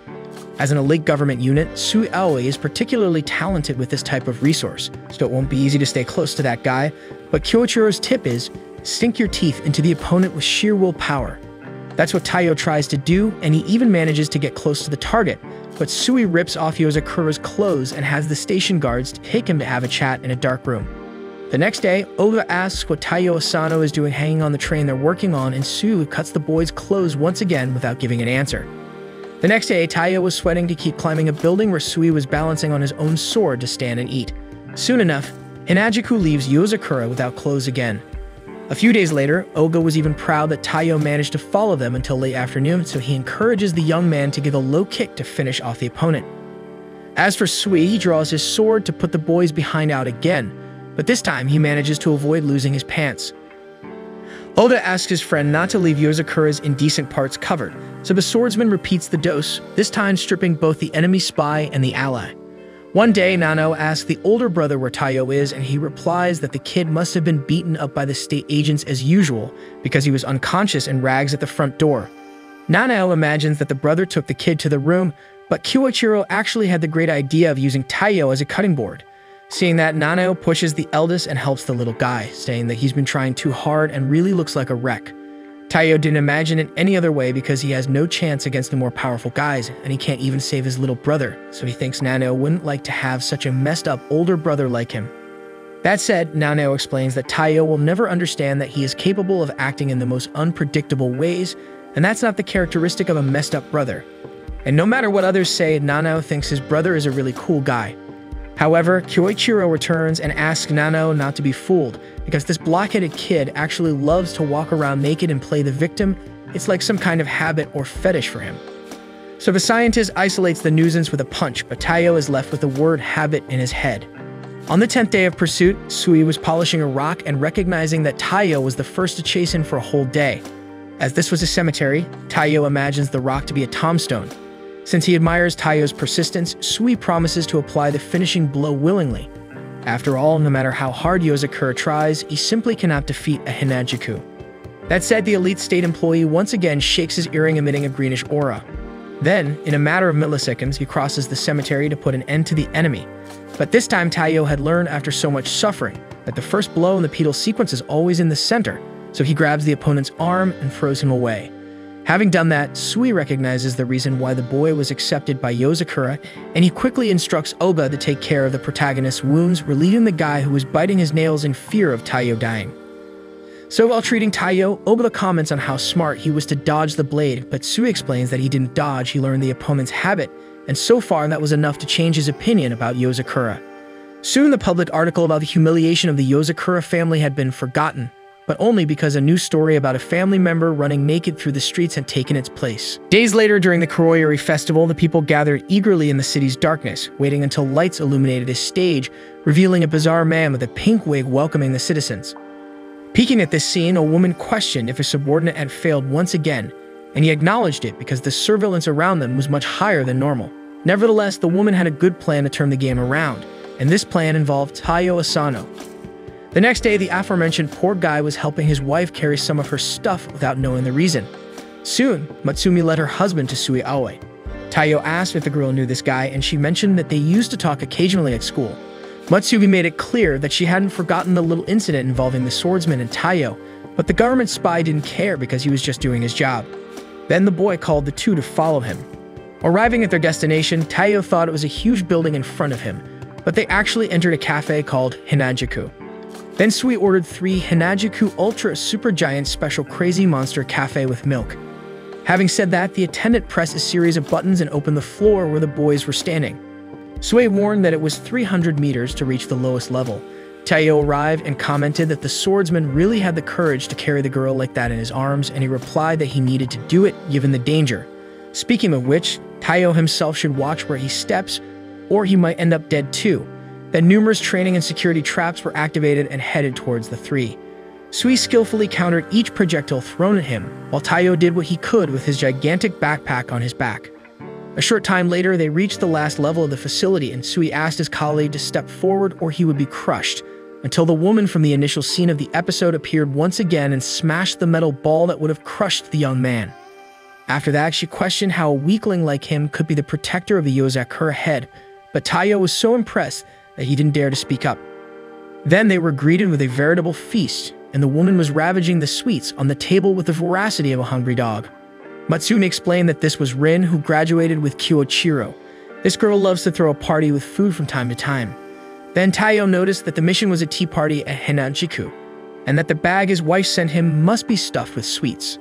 As an elite government unit, Sui Aoi is particularly talented with this type of resource, so it won't be easy to stay close to that guy, but Kyoichiro's tip is, sink your teeth into the opponent with sheer willpower. That's what Taiyo tries to do, and he even manages to get close to the target, but Sui rips off Yozakura's clothes and has the station guards take him to have a chat in a dark room. The next day, Oga asks what Taiyo Asano is doing hanging on the train they're working on, and Sui cuts the boy's clothes once again without giving an answer. The next day, Taiyo was sweating to keep climbing a building where Sui was balancing on his own sword to stand and eat. Soon enough, Hinajuku leaves Yozakura without clothes again. A few days later, Oga was even proud that Taiyo managed to follow them until late afternoon, so he encourages the young man to give a low kick to finish off the opponent. As for Sui, he draws his sword to put the boys behind out again, but this time he manages to avoid losing his pants. Oga asks his friend not to leave Yozakura's indecent parts covered, so the swordsman repeats the dose, this time stripping both the enemy spy and the ally. One day, Nanao asks the older brother where Taiyo is, and he replies that the kid must have been beaten up by the state agents as usual, because he was unconscious in rags at the front door. Nanao imagines that the brother took the kid to the room, but Kyoichiro actually had the great idea of using Taiyo as a cutting board. Seeing that, Nanao pushes the eldest and helps the little guy, saying that he's been trying too hard and really looks like a wreck. Taiyo didn't imagine it any other way because he has no chance against the more powerful guys, and he can't even save his little brother, so he thinks Nanao wouldn't like to have such a messed up older brother like him. That said, Nanao explains that Taiyo will never understand that he is capable of acting in the most unpredictable ways, and that's not the characteristic of a messed up brother. And no matter what others say, Nanao thinks his brother is a really cool guy. However, Kyoichiro returns and asks Nanao not to be fooled, because this blockheaded kid actually loves to walk around naked and play the victim. It's like some kind of habit or fetish for him. So the scientist isolates the nuisance with a punch, but Taiyo is left with the word habit in his head. On the tenth day of pursuit, Sui was polishing a rock and recognizing that Taiyo was the first to chase him for a whole day. As this was a cemetery, Taiyo imagines the rock to be a tombstone. Since he admires Taiyo's persistence, Sui promises to apply the finishing blow willingly. After all, no matter how hard Yozakura tries, he simply cannot defeat a Hinajuku. That said, the elite state employee once again shakes his earring, emitting a greenish aura. Then, in a matter of milliseconds, he crosses the cemetery to put an end to the enemy. But this time, Taiyo had learned after so much suffering that the first blow in the pedal sequence is always in the center, so he grabs the opponent's arm and throws him away. Having done that, Sui recognizes the reason why the boy was accepted by Yozakura, and he quickly instructs Oga to take care of the protagonist's wounds, relieving the guy who was biting his nails in fear of Taiyo dying. So while treating Taiyo, Oga comments on how smart he was to dodge the blade, but Sui explains that he didn't dodge, he learned the opponent's habit, and so far that was enough to change his opinion about Yozakura. Soon the public article about the humiliation of the Yozakura family had been forgotten, but only because a new story about a family member running naked through the streets had taken its place. Days later, during the Kuroyuri festival, the people gathered eagerly in the city's darkness, waiting until lights illuminated his stage, revealing a bizarre man with a pink wig welcoming the citizens. Peeking at this scene, a woman questioned if a subordinate had failed once again, and he acknowledged it because the surveillance around them was much higher than normal. Nevertheless, the woman had a good plan to turn the game around, and this plan involved Taiyo Asano. The next day, the aforementioned poor guy was helping his wife carry some of her stuff without knowing the reason. Soon, Mutsumi led her husband to Sui Aoi. Taiyo asked if the girl knew this guy, and she mentioned that they used to talk occasionally at school. Mutsumi made it clear that she hadn't forgotten the little incident involving the swordsman and Taiyo, but the government spy didn't care because he was just doing his job. Then the boy called the two to follow him. Arriving at their destination, Taiyo thought it was a huge building in front of him, but they actually entered a cafe called Hinajuku. Then Sui ordered three Hinajuku Ultra Supergiant Special Crazy Monster Cafe with milk. Having said that, the attendant pressed a series of buttons and opened the floor where the boys were standing. Sui warned that it was three hundred meters to reach the lowest level. Taiyo arrived and commented that the swordsman really had the courage to carry the girl like that in his arms, and he replied that he needed to do it given the danger. Speaking of which, Taiyo himself should watch where he steps, or he might end up dead too. Then numerous training and security traps were activated and headed towards the three. Sui skillfully countered each projectile thrown at him, while Taiyo did what he could with his gigantic backpack on his back. A short time later, they reached the last level of the facility, and Sui asked his colleague to step forward or he would be crushed, until the woman from the initial scene of the episode appeared once again and smashed the metal ball that would have crushed the young man. After that, she questioned how a weakling like him could be the protector of the Yozakura head, but Taiyo was so impressed that he didn't dare to speak up. Then they were greeted with a veritable feast, and the woman was ravaging the sweets on the table with the voracity of a hungry dog. Mutsumi explained that this was Rin, who graduated with Kyoichiro. This girl loves to throw a party with food from time to time. Then Taiyo noticed that the mission was a tea party at Hinajuku, and that the bag his wife sent him must be stuffed with sweets.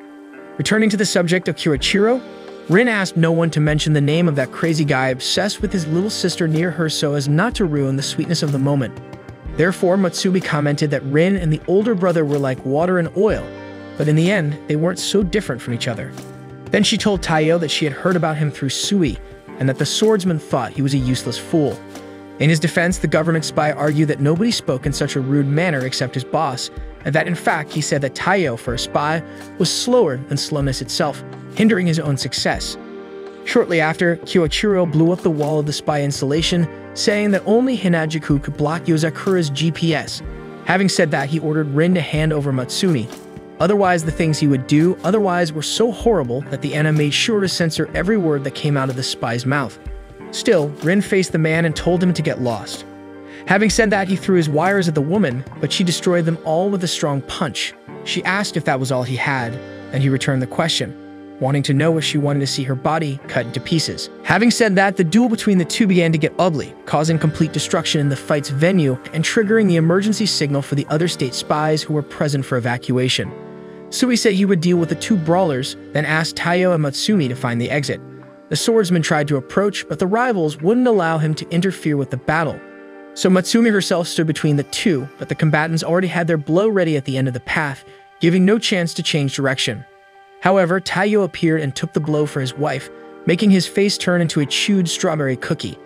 Returning to the subject of Kyoichiro, Rin asked no one to mention the name of that crazy guy obsessed with his little sister near her so as not to ruin the sweetness of the moment. Therefore, Mutsumi commented that Rin and the older brother were like water and oil, but in the end, they weren't so different from each other. Then she told Taiyo that she had heard about him through Sui, and that the swordsman thought he was a useless fool. In his defense, the government spy argued that nobody spoke in such a rude manner except his boss, and that in fact he said that Taiyo, for a spy, was slower than slowness itself, hindering his own success. Shortly after, Kyoichiro blew up the wall of the spy installation, saying that only Hinajuku could block Yozakura's G P S. Having said that, he ordered Rin to hand over Mutsumi. Otherwise, the things he would do otherwise were so horrible that the N M made sure to censor every word that came out of the spy's mouth. Still, Rin faced the man and told him to get lost. Having said that, he threw his wires at the woman, but she destroyed them all with a strong punch. She asked if that was all he had, and he returned the question, wanting to know if she wanted to see her body cut into pieces. Having said that, the duel between the two began to get ugly, causing complete destruction in the fight's venue and triggering the emergency signal for the other state spies who were present for evacuation. Sui said he would deal with the two brawlers, then asked Taiyo and Mutsumi to find the exit. The swordsman tried to approach, but the rivals wouldn't allow him to interfere with the battle. So Mutsumi herself stood between the two, but the combatants already had their blow ready at the end of the path, giving no chance to change direction. However, Taiyo appeared and took the blow for his wife, making his face turn into a chewed strawberry cookie.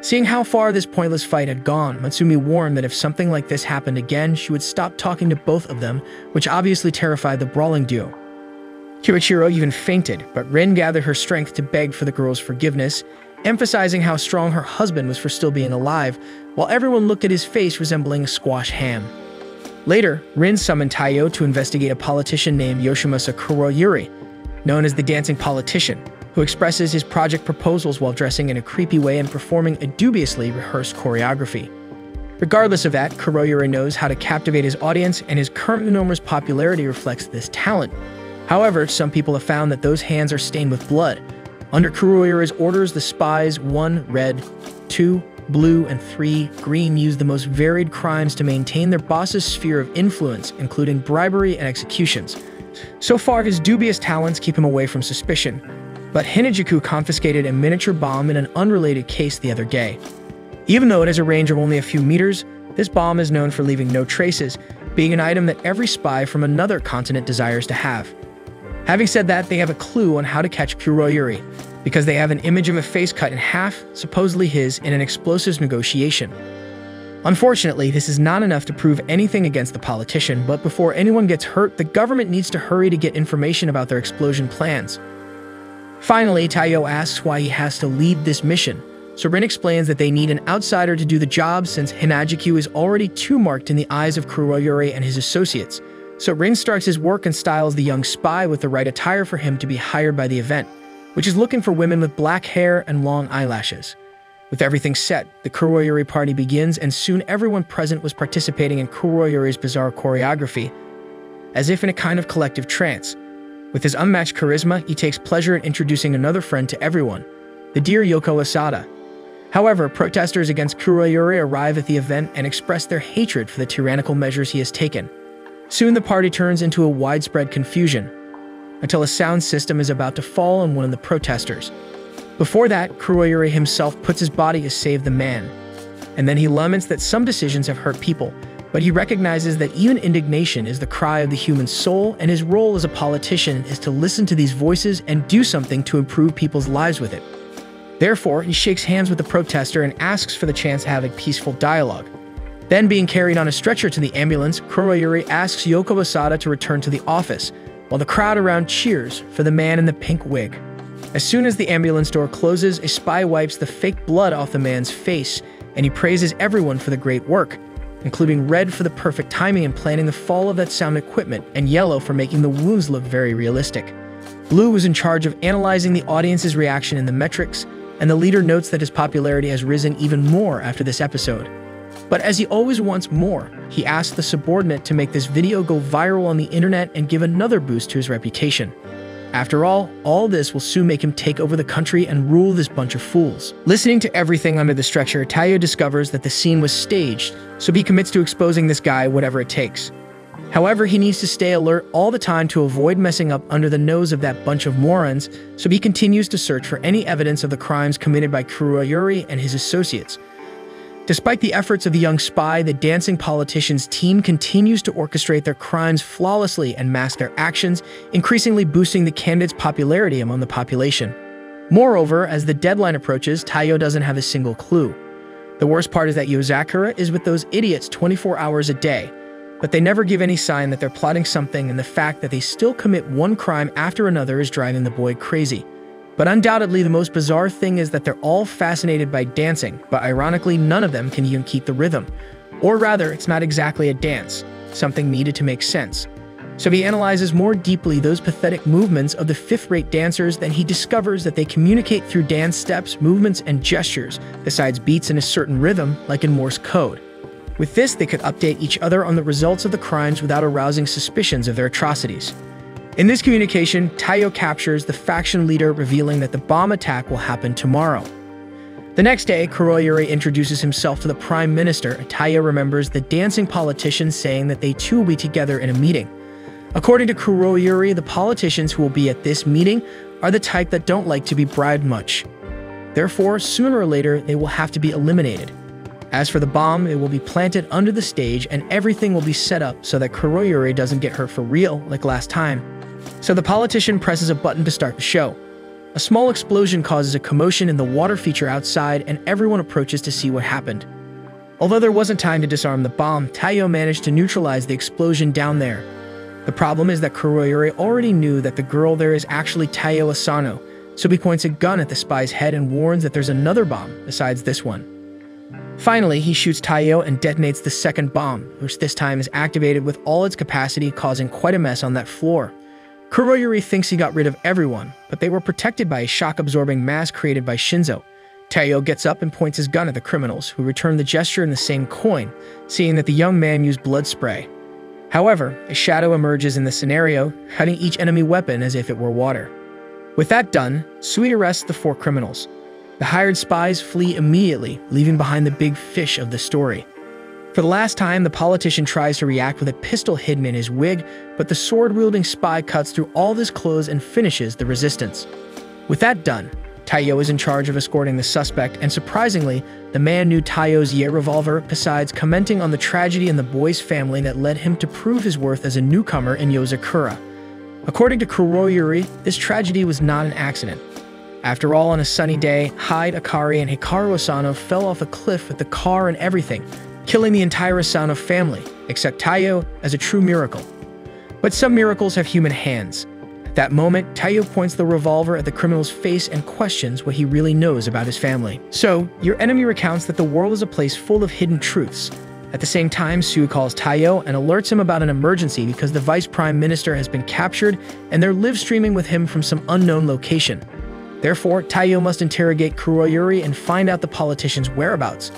Seeing how far this pointless fight had gone, Mutsumi warned that if something like this happened again, she would stop talking to both of them, which obviously terrified the brawling duo. Kyoichiro even fainted, but Rin gathered her strength to beg for the girl's forgiveness, emphasizing how strong her husband was for still being alive, while everyone looked at his face resembling a squash ham. Later, Rin summoned Taiyo to investigate a politician named Yoshimasa Kuroyuri, known as the Dancing Politician, who expresses his project proposals while dressing in a creepy way and performing a dubiously rehearsed choreography. Regardless of that, Kuroyuri knows how to captivate his audience, and his current maneuvers' popularity reflects this talent. However, some people have found that those hands are stained with blood. Under Kuroyuri's orders, the spies one red, two blue, and three green used the most varied crimes to maintain their boss's sphere of influence, including bribery and executions. So far, his dubious talents keep him away from suspicion. but Hinajuku confiscated a miniature bomb in an unrelated case the other day. Even though it has a range of only a few meters, this bomb is known for leaving no traces, being an item that every spy from another continent desires to have. Having said that, they have a clue on how to catch Kuroyuri, because they have an image of a face cut in half, supposedly his, in an explosives negotiation. Unfortunately, this is not enough to prove anything against the politician, but before anyone gets hurt, the government needs to hurry to get information about their explosion plans. Finally, Taiyo asks why he has to lead this mission, so Rin explains that they need an outsider to do the job since Hinajuku is already too marked in the eyes of Kuroyuri and his associates, so Rin starts his work and styles the young spy with the right attire for him to be hired by the event, which is looking for women with black hair and long eyelashes. With everything set, the Kuroyuri party begins, and soon everyone present was participating in Kuroyuri's bizarre choreography, as if in a kind of collective trance. With his unmatched charisma, he takes pleasure in introducing another friend to everyone, the dear Yoko Asada. However, protesters against Kuroyuri arrive at the event and express their hatred for the tyrannical measures he has taken. Soon the party turns into a widespread confusion, until a sound system is about to fall on one of the protesters. Before that, Kuroyuri himself puts his body to save the man, and then he laments that some decisions have hurt people, but he recognizes that even indignation is the cry of the human soul, and his role as a politician is to listen to these voices and do something to improve people's lives with it. Therefore, he shakes hands with the protester and asks for the chance to have a peaceful dialogue. Then, being carried on a stretcher to the ambulance, Kuroyuri asks Yoko Asada to return to the office, while the crowd around cheers for the man in the pink wig. As soon as the ambulance door closes, a spy wipes the fake blood off the man's face, and he praises everyone for the great work, including red for the perfect timing and planning the fall of that sound equipment, and yellow for making the wounds look very realistic. Blue was in charge of analyzing the audience's reaction in the metrics, and the leader notes that his popularity has risen even more after this episode. But as he always wants more, he asks the subordinate to make this video go viral on the internet and give another boost to his reputation. After all, all this will soon make him take over the country and rule this bunch of fools. Listening to everything under the stretcher, Taiyo discovers that the scene was staged, so he commits to exposing this guy whatever it takes. However, he needs to stay alert all the time to avoid messing up under the nose of that bunch of morons, so he continues to search for any evidence of the crimes committed by Kuroyuri and his associates. Despite the efforts of the young spy, the dancing politician's team continues to orchestrate their crimes flawlessly and mask their actions, increasingly boosting the candidate's popularity among the population. Moreover, as the deadline approaches, Taiyo doesn't have a single clue. The worst part is that Yozakura is with those idiots twenty-four hours a day, but they never give any sign that they're plotting something, and the fact that they still commit one crime after another is driving the boy crazy. But undoubtedly, the most bizarre thing is that they're all fascinated by dancing, but ironically, none of them can even keep the rhythm. Or rather, it's not exactly a dance, something needed to make sense. So he analyzes more deeply those pathetic movements of the fifth-rate dancers, then he discovers that they communicate through dance steps, movements, and gestures, besides beats in a certain rhythm, like in Morse code. With this, they could update each other on the results of the crimes without arousing suspicions of their atrocities. In this communication, Taiyo captures the faction leader, revealing that the bomb attack will happen tomorrow. The next day, Kuroyuri introduces himself to the Prime Minister, and Taiyo remembers the dancing politician, saying that they too will be together in a meeting. According to Kuroyuri, the politicians who will be at this meeting are the type that don't like to be bribed much. Therefore, sooner or later, they will have to be eliminated. As for the bomb, it will be planted under the stage, and everything will be set up so that Kuroyuri doesn't get hurt for real, like last time. So the politician presses a button to start the show. A small explosion causes a commotion in the water feature outside, and everyone approaches to see what happened. Although there wasn't time to disarm the bomb, Taiyo managed to neutralize the explosion down there. The problem is that Kuroyuri already knew that the girl there is actually Taiyo Asano, so he points a gun at the spy's head and warns that there's another bomb besides this one. Finally, he shoots Taiyo and detonates the second bomb, which this time is activated with all its capacity, causing quite a mess on that floor. Kuroyuri thinks he got rid of everyone, but they were protected by a shock-absorbing mask created by Shinzo. Taiyo gets up and points his gun at the criminals, who return the gesture in the same coin, seeing that the young man used blood spray. However, a shadow emerges in the scenario, hiding each enemy weapon as if it were water. With that done, Sui arrests the four criminals. The hired spies flee immediately, leaving behind the big fish of the story. For the last time, the politician tries to react with a pistol hidden in his wig, but the sword-wielding spy cuts through all his clothes and finishes the resistance. With that done, Taiyo is in charge of escorting the suspect, and surprisingly, the man knew Taiyo's Ye revolver, besides commenting on the tragedy in the boy's family that led him to prove his worth as a newcomer in Yozakura. According to Kuroyuri, this tragedy was not an accident. After all, on a sunny day, Hyde, Akari, and Hikaru Asano fell off a cliff with the car and everything, killing the entire Asano family, except Taiyo, as a true miracle. But some miracles have human hands. At that moment, Taiyo points the revolver at the criminal's face and questions what he really knows about his family. So, your enemy recounts that the world is a place full of hidden truths. At the same time, Sue calls Taiyo and alerts him about an emergency because the Vice Prime Minister has been captured and they're live streaming with him from some unknown location. Therefore, Taiyo must interrogate Kuroyuri and find out the politician's whereabouts.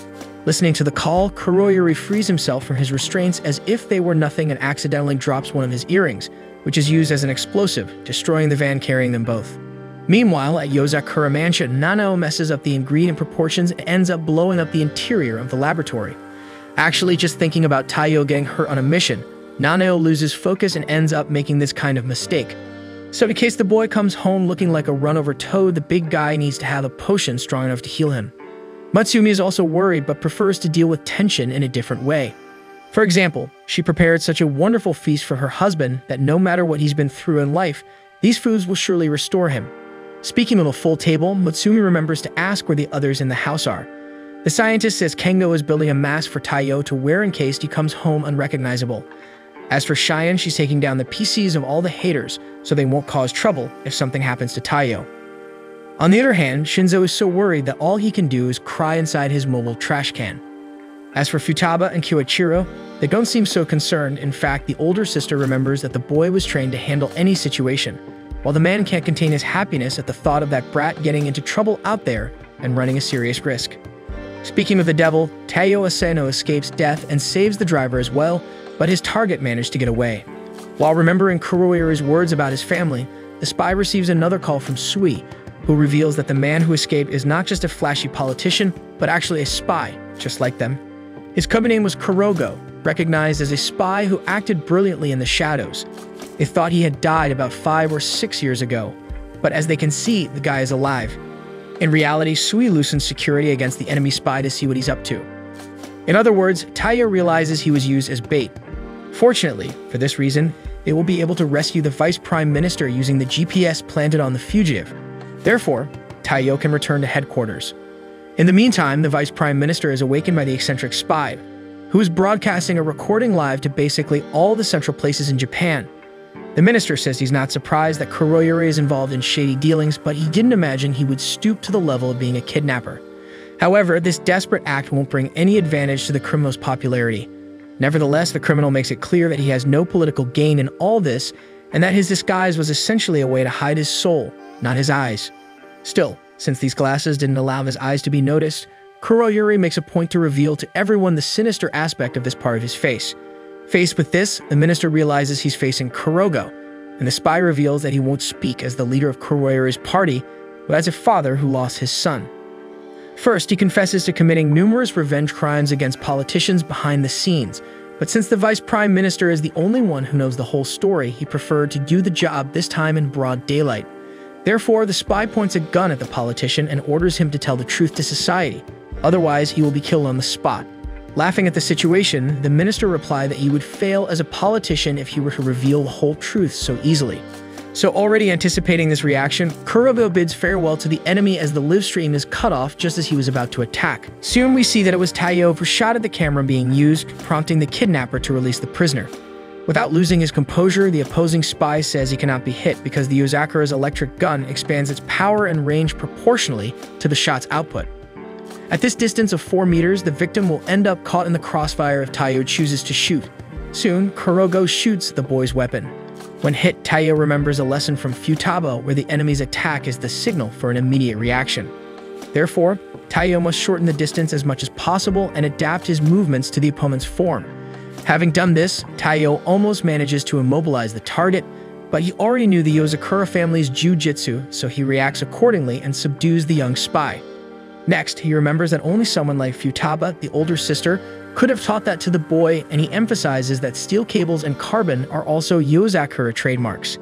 Listening to the call, Kuroyuri frees himself from his restraints as if they were nothing and accidentally drops one of his earrings, which is used as an explosive, destroying the van carrying them both. Meanwhile, at Yozakura Mansion, Nanao messes up the ingredient proportions and ends up blowing up the interior of the laboratory. Actually, just thinking about Taiyo getting hurt on a mission, Nanao loses focus and ends up making this kind of mistake. So in case the boy comes home looking like a run-over toad, the big guy needs to have a potion strong enough to heal him. Mutsumi is also worried but prefers to deal with tension in a different way. For example, she prepared such a wonderful feast for her husband that no matter what he's been through in life, these foods will surely restore him. Speaking of a full table, Mutsumi remembers to ask where the others in the house are. The scientist says Kengo is building a mask for Taiyo to wear in case he comes home unrecognizable. As for Cheyenne, she's taking down the P Cs of all the haters, so they won't cause trouble if something happens to Taiyo. On the other hand, Shinzo is so worried that all he can do is cry inside his mobile trash can. As for Futaba and Kyoichiro, they don't seem so concerned. In fact, the older sister remembers that the boy was trained to handle any situation, while the man can't contain his happiness at the thought of that brat getting into trouble out there and running a serious risk. Speaking of the devil, Taiyo Asano escapes death and saves the driver as well, but his target managed to get away. While remembering Kuroyuri's words about his family, the spy receives another call from Sui, who reveals that the man who escaped is not just a flashy politician, but actually a spy, just like them. His code name was Kurogo, recognized as a spy who acted brilliantly in the shadows. They thought he had died about five or six years ago, but as they can see, the guy is alive. In reality, Sui loosens security against the enemy spy to see what he's up to. In other words, Taiyo realizes he was used as bait. Fortunately, for this reason, they will be able to rescue the Vice Prime Minister using the G P S planted on the fugitive. Therefore, Taiyo can return to headquarters. In the meantime, the Vice Prime Minister is awakened by the eccentric spy, who is broadcasting a recording live to basically all the central places in Japan. The minister says he's not surprised that Kuroyuri is involved in shady dealings, but he didn't imagine he would stoop to the level of being a kidnapper. However, this desperate act won't bring any advantage to the criminal's popularity. Nevertheless, the criminal makes it clear that he has no political gain in all this, and that his disguise was essentially a way to hide his soul, not his eyes. Still, since these glasses didn't allow his eyes to be noticed, Kuroyuri makes a point to reveal to everyone the sinister aspect of this part of his face. Faced with this, the minister realizes he's facing Kurogo, and the spy reveals that he won't speak as the leader of Kuroyuri's party, but as a father who lost his son. First, he confesses to committing numerous revenge crimes against politicians behind the scenes, but since the Vice Prime Minister is the only one who knows the whole story, he preferred to do the job this time in broad daylight. Therefore, the spy points a gun at the politician and orders him to tell the truth to society, otherwise he will be killed on the spot. Laughing at the situation, the minister replied that he would fail as a politician if he were to reveal the whole truth so easily. So already anticipating this reaction, Kurogo bids farewell to the enemy as the livestream is cut off just as he was about to attack. Soon we see that it was Taiyo who shot at the camera being used, prompting the kidnapper to release the prisoner. Without losing his composure, the opposing spy says he cannot be hit because the Yozakura's electric gun expands its power and range proportionally to the shot's output. At this distance of four meters, the victim will end up caught in the crossfire if Taiyo chooses to shoot. Soon, Kurogo shoots the boy's weapon. When hit, Taiyo remembers a lesson from Futaba where the enemy's attack is the signal for an immediate reaction. Therefore, Taiyo must shorten the distance as much as possible and adapt his movements to the opponent's form. Having done this, Taiyo almost manages to immobilize the target, but he already knew the Yozakura family's jiu-jitsu, so he reacts accordingly and subdues the young spy. Next, he remembers that only someone like Futaba, the older sister, could have taught that to the boy, and he emphasizes that steel cables and carbon are also Yozakura trademarks.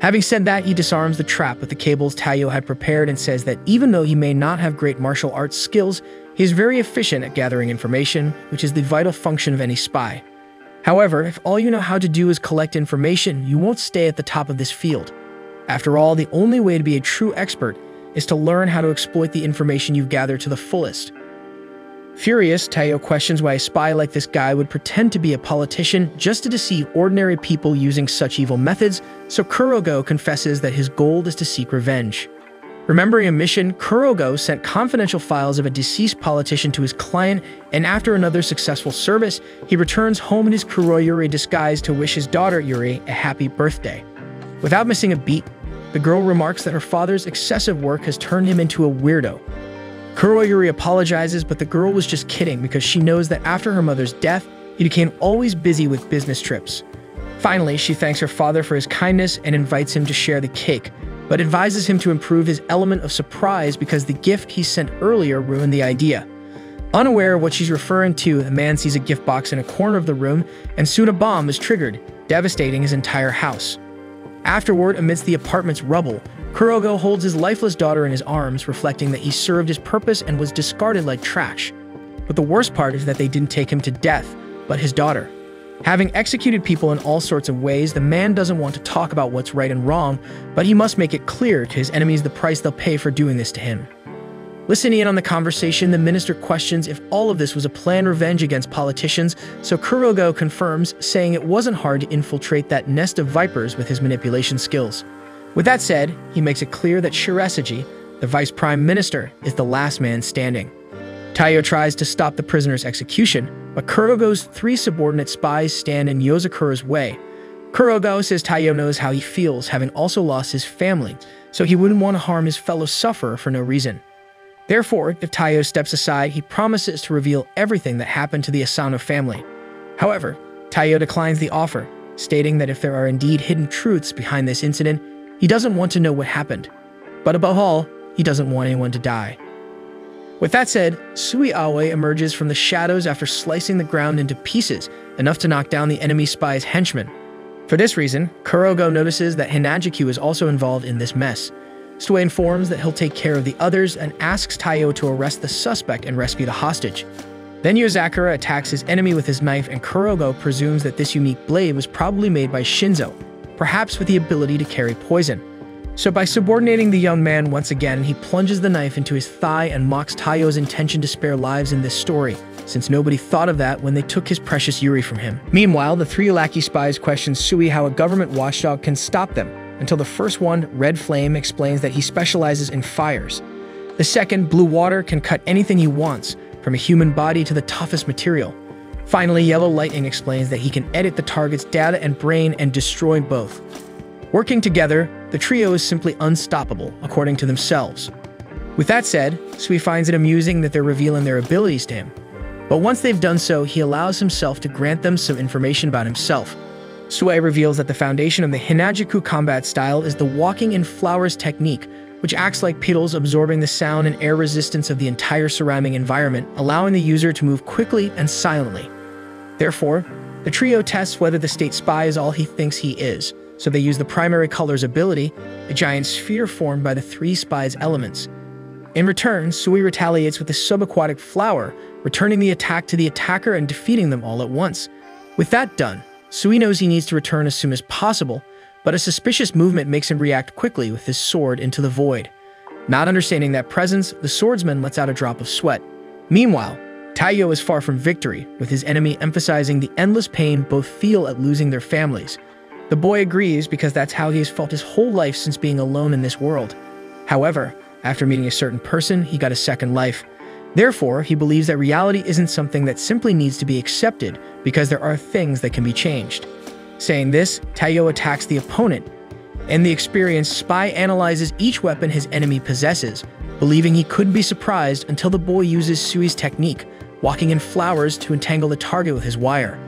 Having said that, he disarms the trap with the cables Taiyo had prepared and says that even though he may not have great martial arts skills, he is very efficient at gathering information, which is the vital function of any spy. However, if all you know how to do is collect information, you won't stay at the top of this field. After all, the only way to be a true expert is to learn how to exploit the information you've gathered to the fullest. Furious, Taiyo questions why a spy like this guy would pretend to be a politician just to deceive ordinary people using such evil methods, so Kurogo confesses that his goal is to seek revenge. Remembering a mission, Kurogo sent confidential files of a deceased politician to his client, and after another successful service, he returns home in his Kuroyuri disguise to wish his daughter Yuri a happy birthday. Without missing a beat, the girl remarks that her father's excessive work has turned him into a weirdo. Kuroyuri apologizes, but the girl was just kidding because she knows that after her mother's death, he became always busy with business trips. Finally, she thanks her father for his kindness and invites him to share the cake, but advises him to improve his element of surprise because the gift he sent earlier ruined the idea. Unaware of what she's referring to, the man sees a gift box in a corner of the room, and soon a bomb is triggered, devastating his entire house. Afterward, amidst the apartment's rubble, Kurogo holds his lifeless daughter in his arms, reflecting that he served his purpose and was discarded like trash. But the worst part is that they didn't take him to death, but his daughter. Having executed people in all sorts of ways, the man doesn't want to talk about what's right and wrong, but he must make it clear to his enemies the price they'll pay for doing this to him. Listening in on the conversation, the minister questions if all of this was a planned revenge against politicians, so Kurogo confirms, saying it wasn't hard to infiltrate that nest of vipers with his manipulation skills. With that said, he makes it clear that Shirasagi, the vice prime minister, is the last man standing. Taiyo tries to stop the prisoner's execution, but Kurogo's three subordinate spies stand in Yozakura's way. Kurogo says Taiyo knows how he feels, having also lost his family, so he wouldn't want to harm his fellow sufferer for no reason. Therefore, if Taiyo steps aside, he promises to reveal everything that happened to the Asano family. However, Taiyo declines the offer, stating that if there are indeed hidden truths behind this incident, he doesn't want to know what happened. But above all, he doesn't want anyone to die. With that said, Sui Aoi emerges from the shadows after slicing the ground into pieces, enough to knock down the enemy spy's henchmen. For this reason, Kurogo notices that Hinajuku is also involved in this mess. Sui informs that he'll take care of the others and asks Taiyo to arrest the suspect and rescue the hostage. Then Yozakura attacks his enemy with his knife, and Kurogo presumes that this unique blade was probably made by Shinzo, perhaps with the ability to carry poison. So by subordinating the young man once again, he plunges the knife into his thigh and mocks Taiyo's intention to spare lives in this story, since nobody thought of that when they took his precious Yuri from him. Meanwhile, the three lackey spies question Sui how a government watchdog can stop them, until the first one, Red Flame, explains that he specializes in fires. The second, Blue Water, can cut anything he wants, from a human body to the toughest material. Finally, Yellow Lightning explains that he can edit the target's data and brain and destroy both. Working together, the trio is simply unstoppable, according to themselves. With that said, Sui finds it amusing that they're revealing their abilities to him. But once they've done so, he allows himself to grant them some information about himself. Sui reveals that the foundation of the Hinajuku combat style is the walking in flowers technique, which acts like petals absorbing the sound and air resistance of the entire surrounding environment, allowing the user to move quickly and silently. Therefore, the trio tests whether the state spy is all he thinks he is. So they use the primary color's ability, a giant sphere formed by the three spies' elements. In return, Sui retaliates with a subaquatic flower, returning the attack to the attacker and defeating them all at once. With that done, Sui knows he needs to return as soon as possible, but a suspicious movement makes him react quickly with his sword into the void. Not understanding that presence, the swordsman lets out a drop of sweat. Meanwhile, Taiyo is far from victory, with his enemy emphasizing the endless pain both feel at losing their families. The boy agrees because that's how he has felt his whole life since being alone in this world. However, after meeting a certain person, he got a second life. Therefore, he believes that reality isn't something that simply needs to be accepted because there are things that can be changed. Saying this, Taiyo attacks the opponent. In the experience, Spy analyzes each weapon his enemy possesses, believing he could be surprised until the boy uses Sui's technique, walking in flowers to entangle the target with his wire.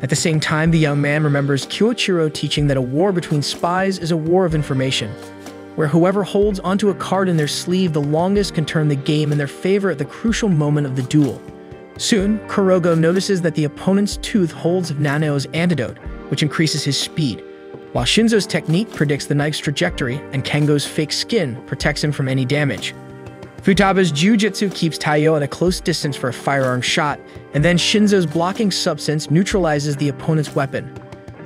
At the same time, the young man remembers Kyoichiro teaching that a war between spies is a war of information, where whoever holds onto a card in their sleeve the longest can turn the game in their favor at the crucial moment of the duel. Soon, Kurogo notices that the opponent's tooth holds of Nanao's antidote, which increases his speed. while Shinzo's technique predicts the knife's trajectory and Kengo's fake skin protects him from any damage. Futaba's jiu-jitsu keeps Taiyo at a close distance for a firearm shot, and then Shinzo's blocking substance neutralizes the opponent's weapon.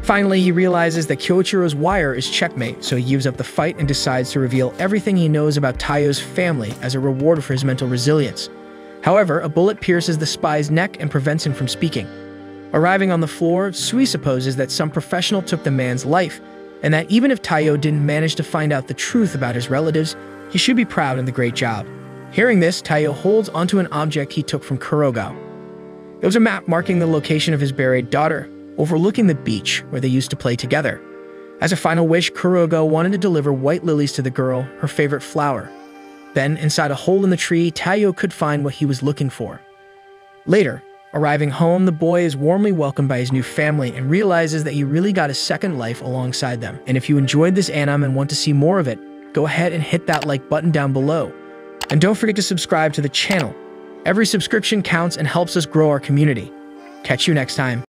Finally, he realizes that Kyoichiro's wire is checkmate, so he gives up the fight and decides to reveal everything he knows about Taiyo's family as a reward for his mental resilience. However, a bullet pierces the spy's neck and prevents him from speaking. Arriving on the floor, Sui supposes that some professional took the man's life, and that even if Taiyo didn't manage to find out the truth about his relatives, he should be proud of the great job. Hearing this, Taiyo holds onto an object he took from Kurogo. It was a map marking the location of his buried daughter, overlooking the beach where they used to play together. As a final wish, Kurogo wanted to deliver white lilies to the girl, her favorite flower. Then, inside a hole in the tree, Taiyo could find what he was looking for. Later, arriving home, the boy is warmly welcomed by his new family and realizes that he really got his second life alongside them. And if you enjoyed this anime and want to see more of it, go ahead and hit that like button down below. And don't forget to subscribe to the channel. Every subscription counts and helps us grow our community. Catch you next time.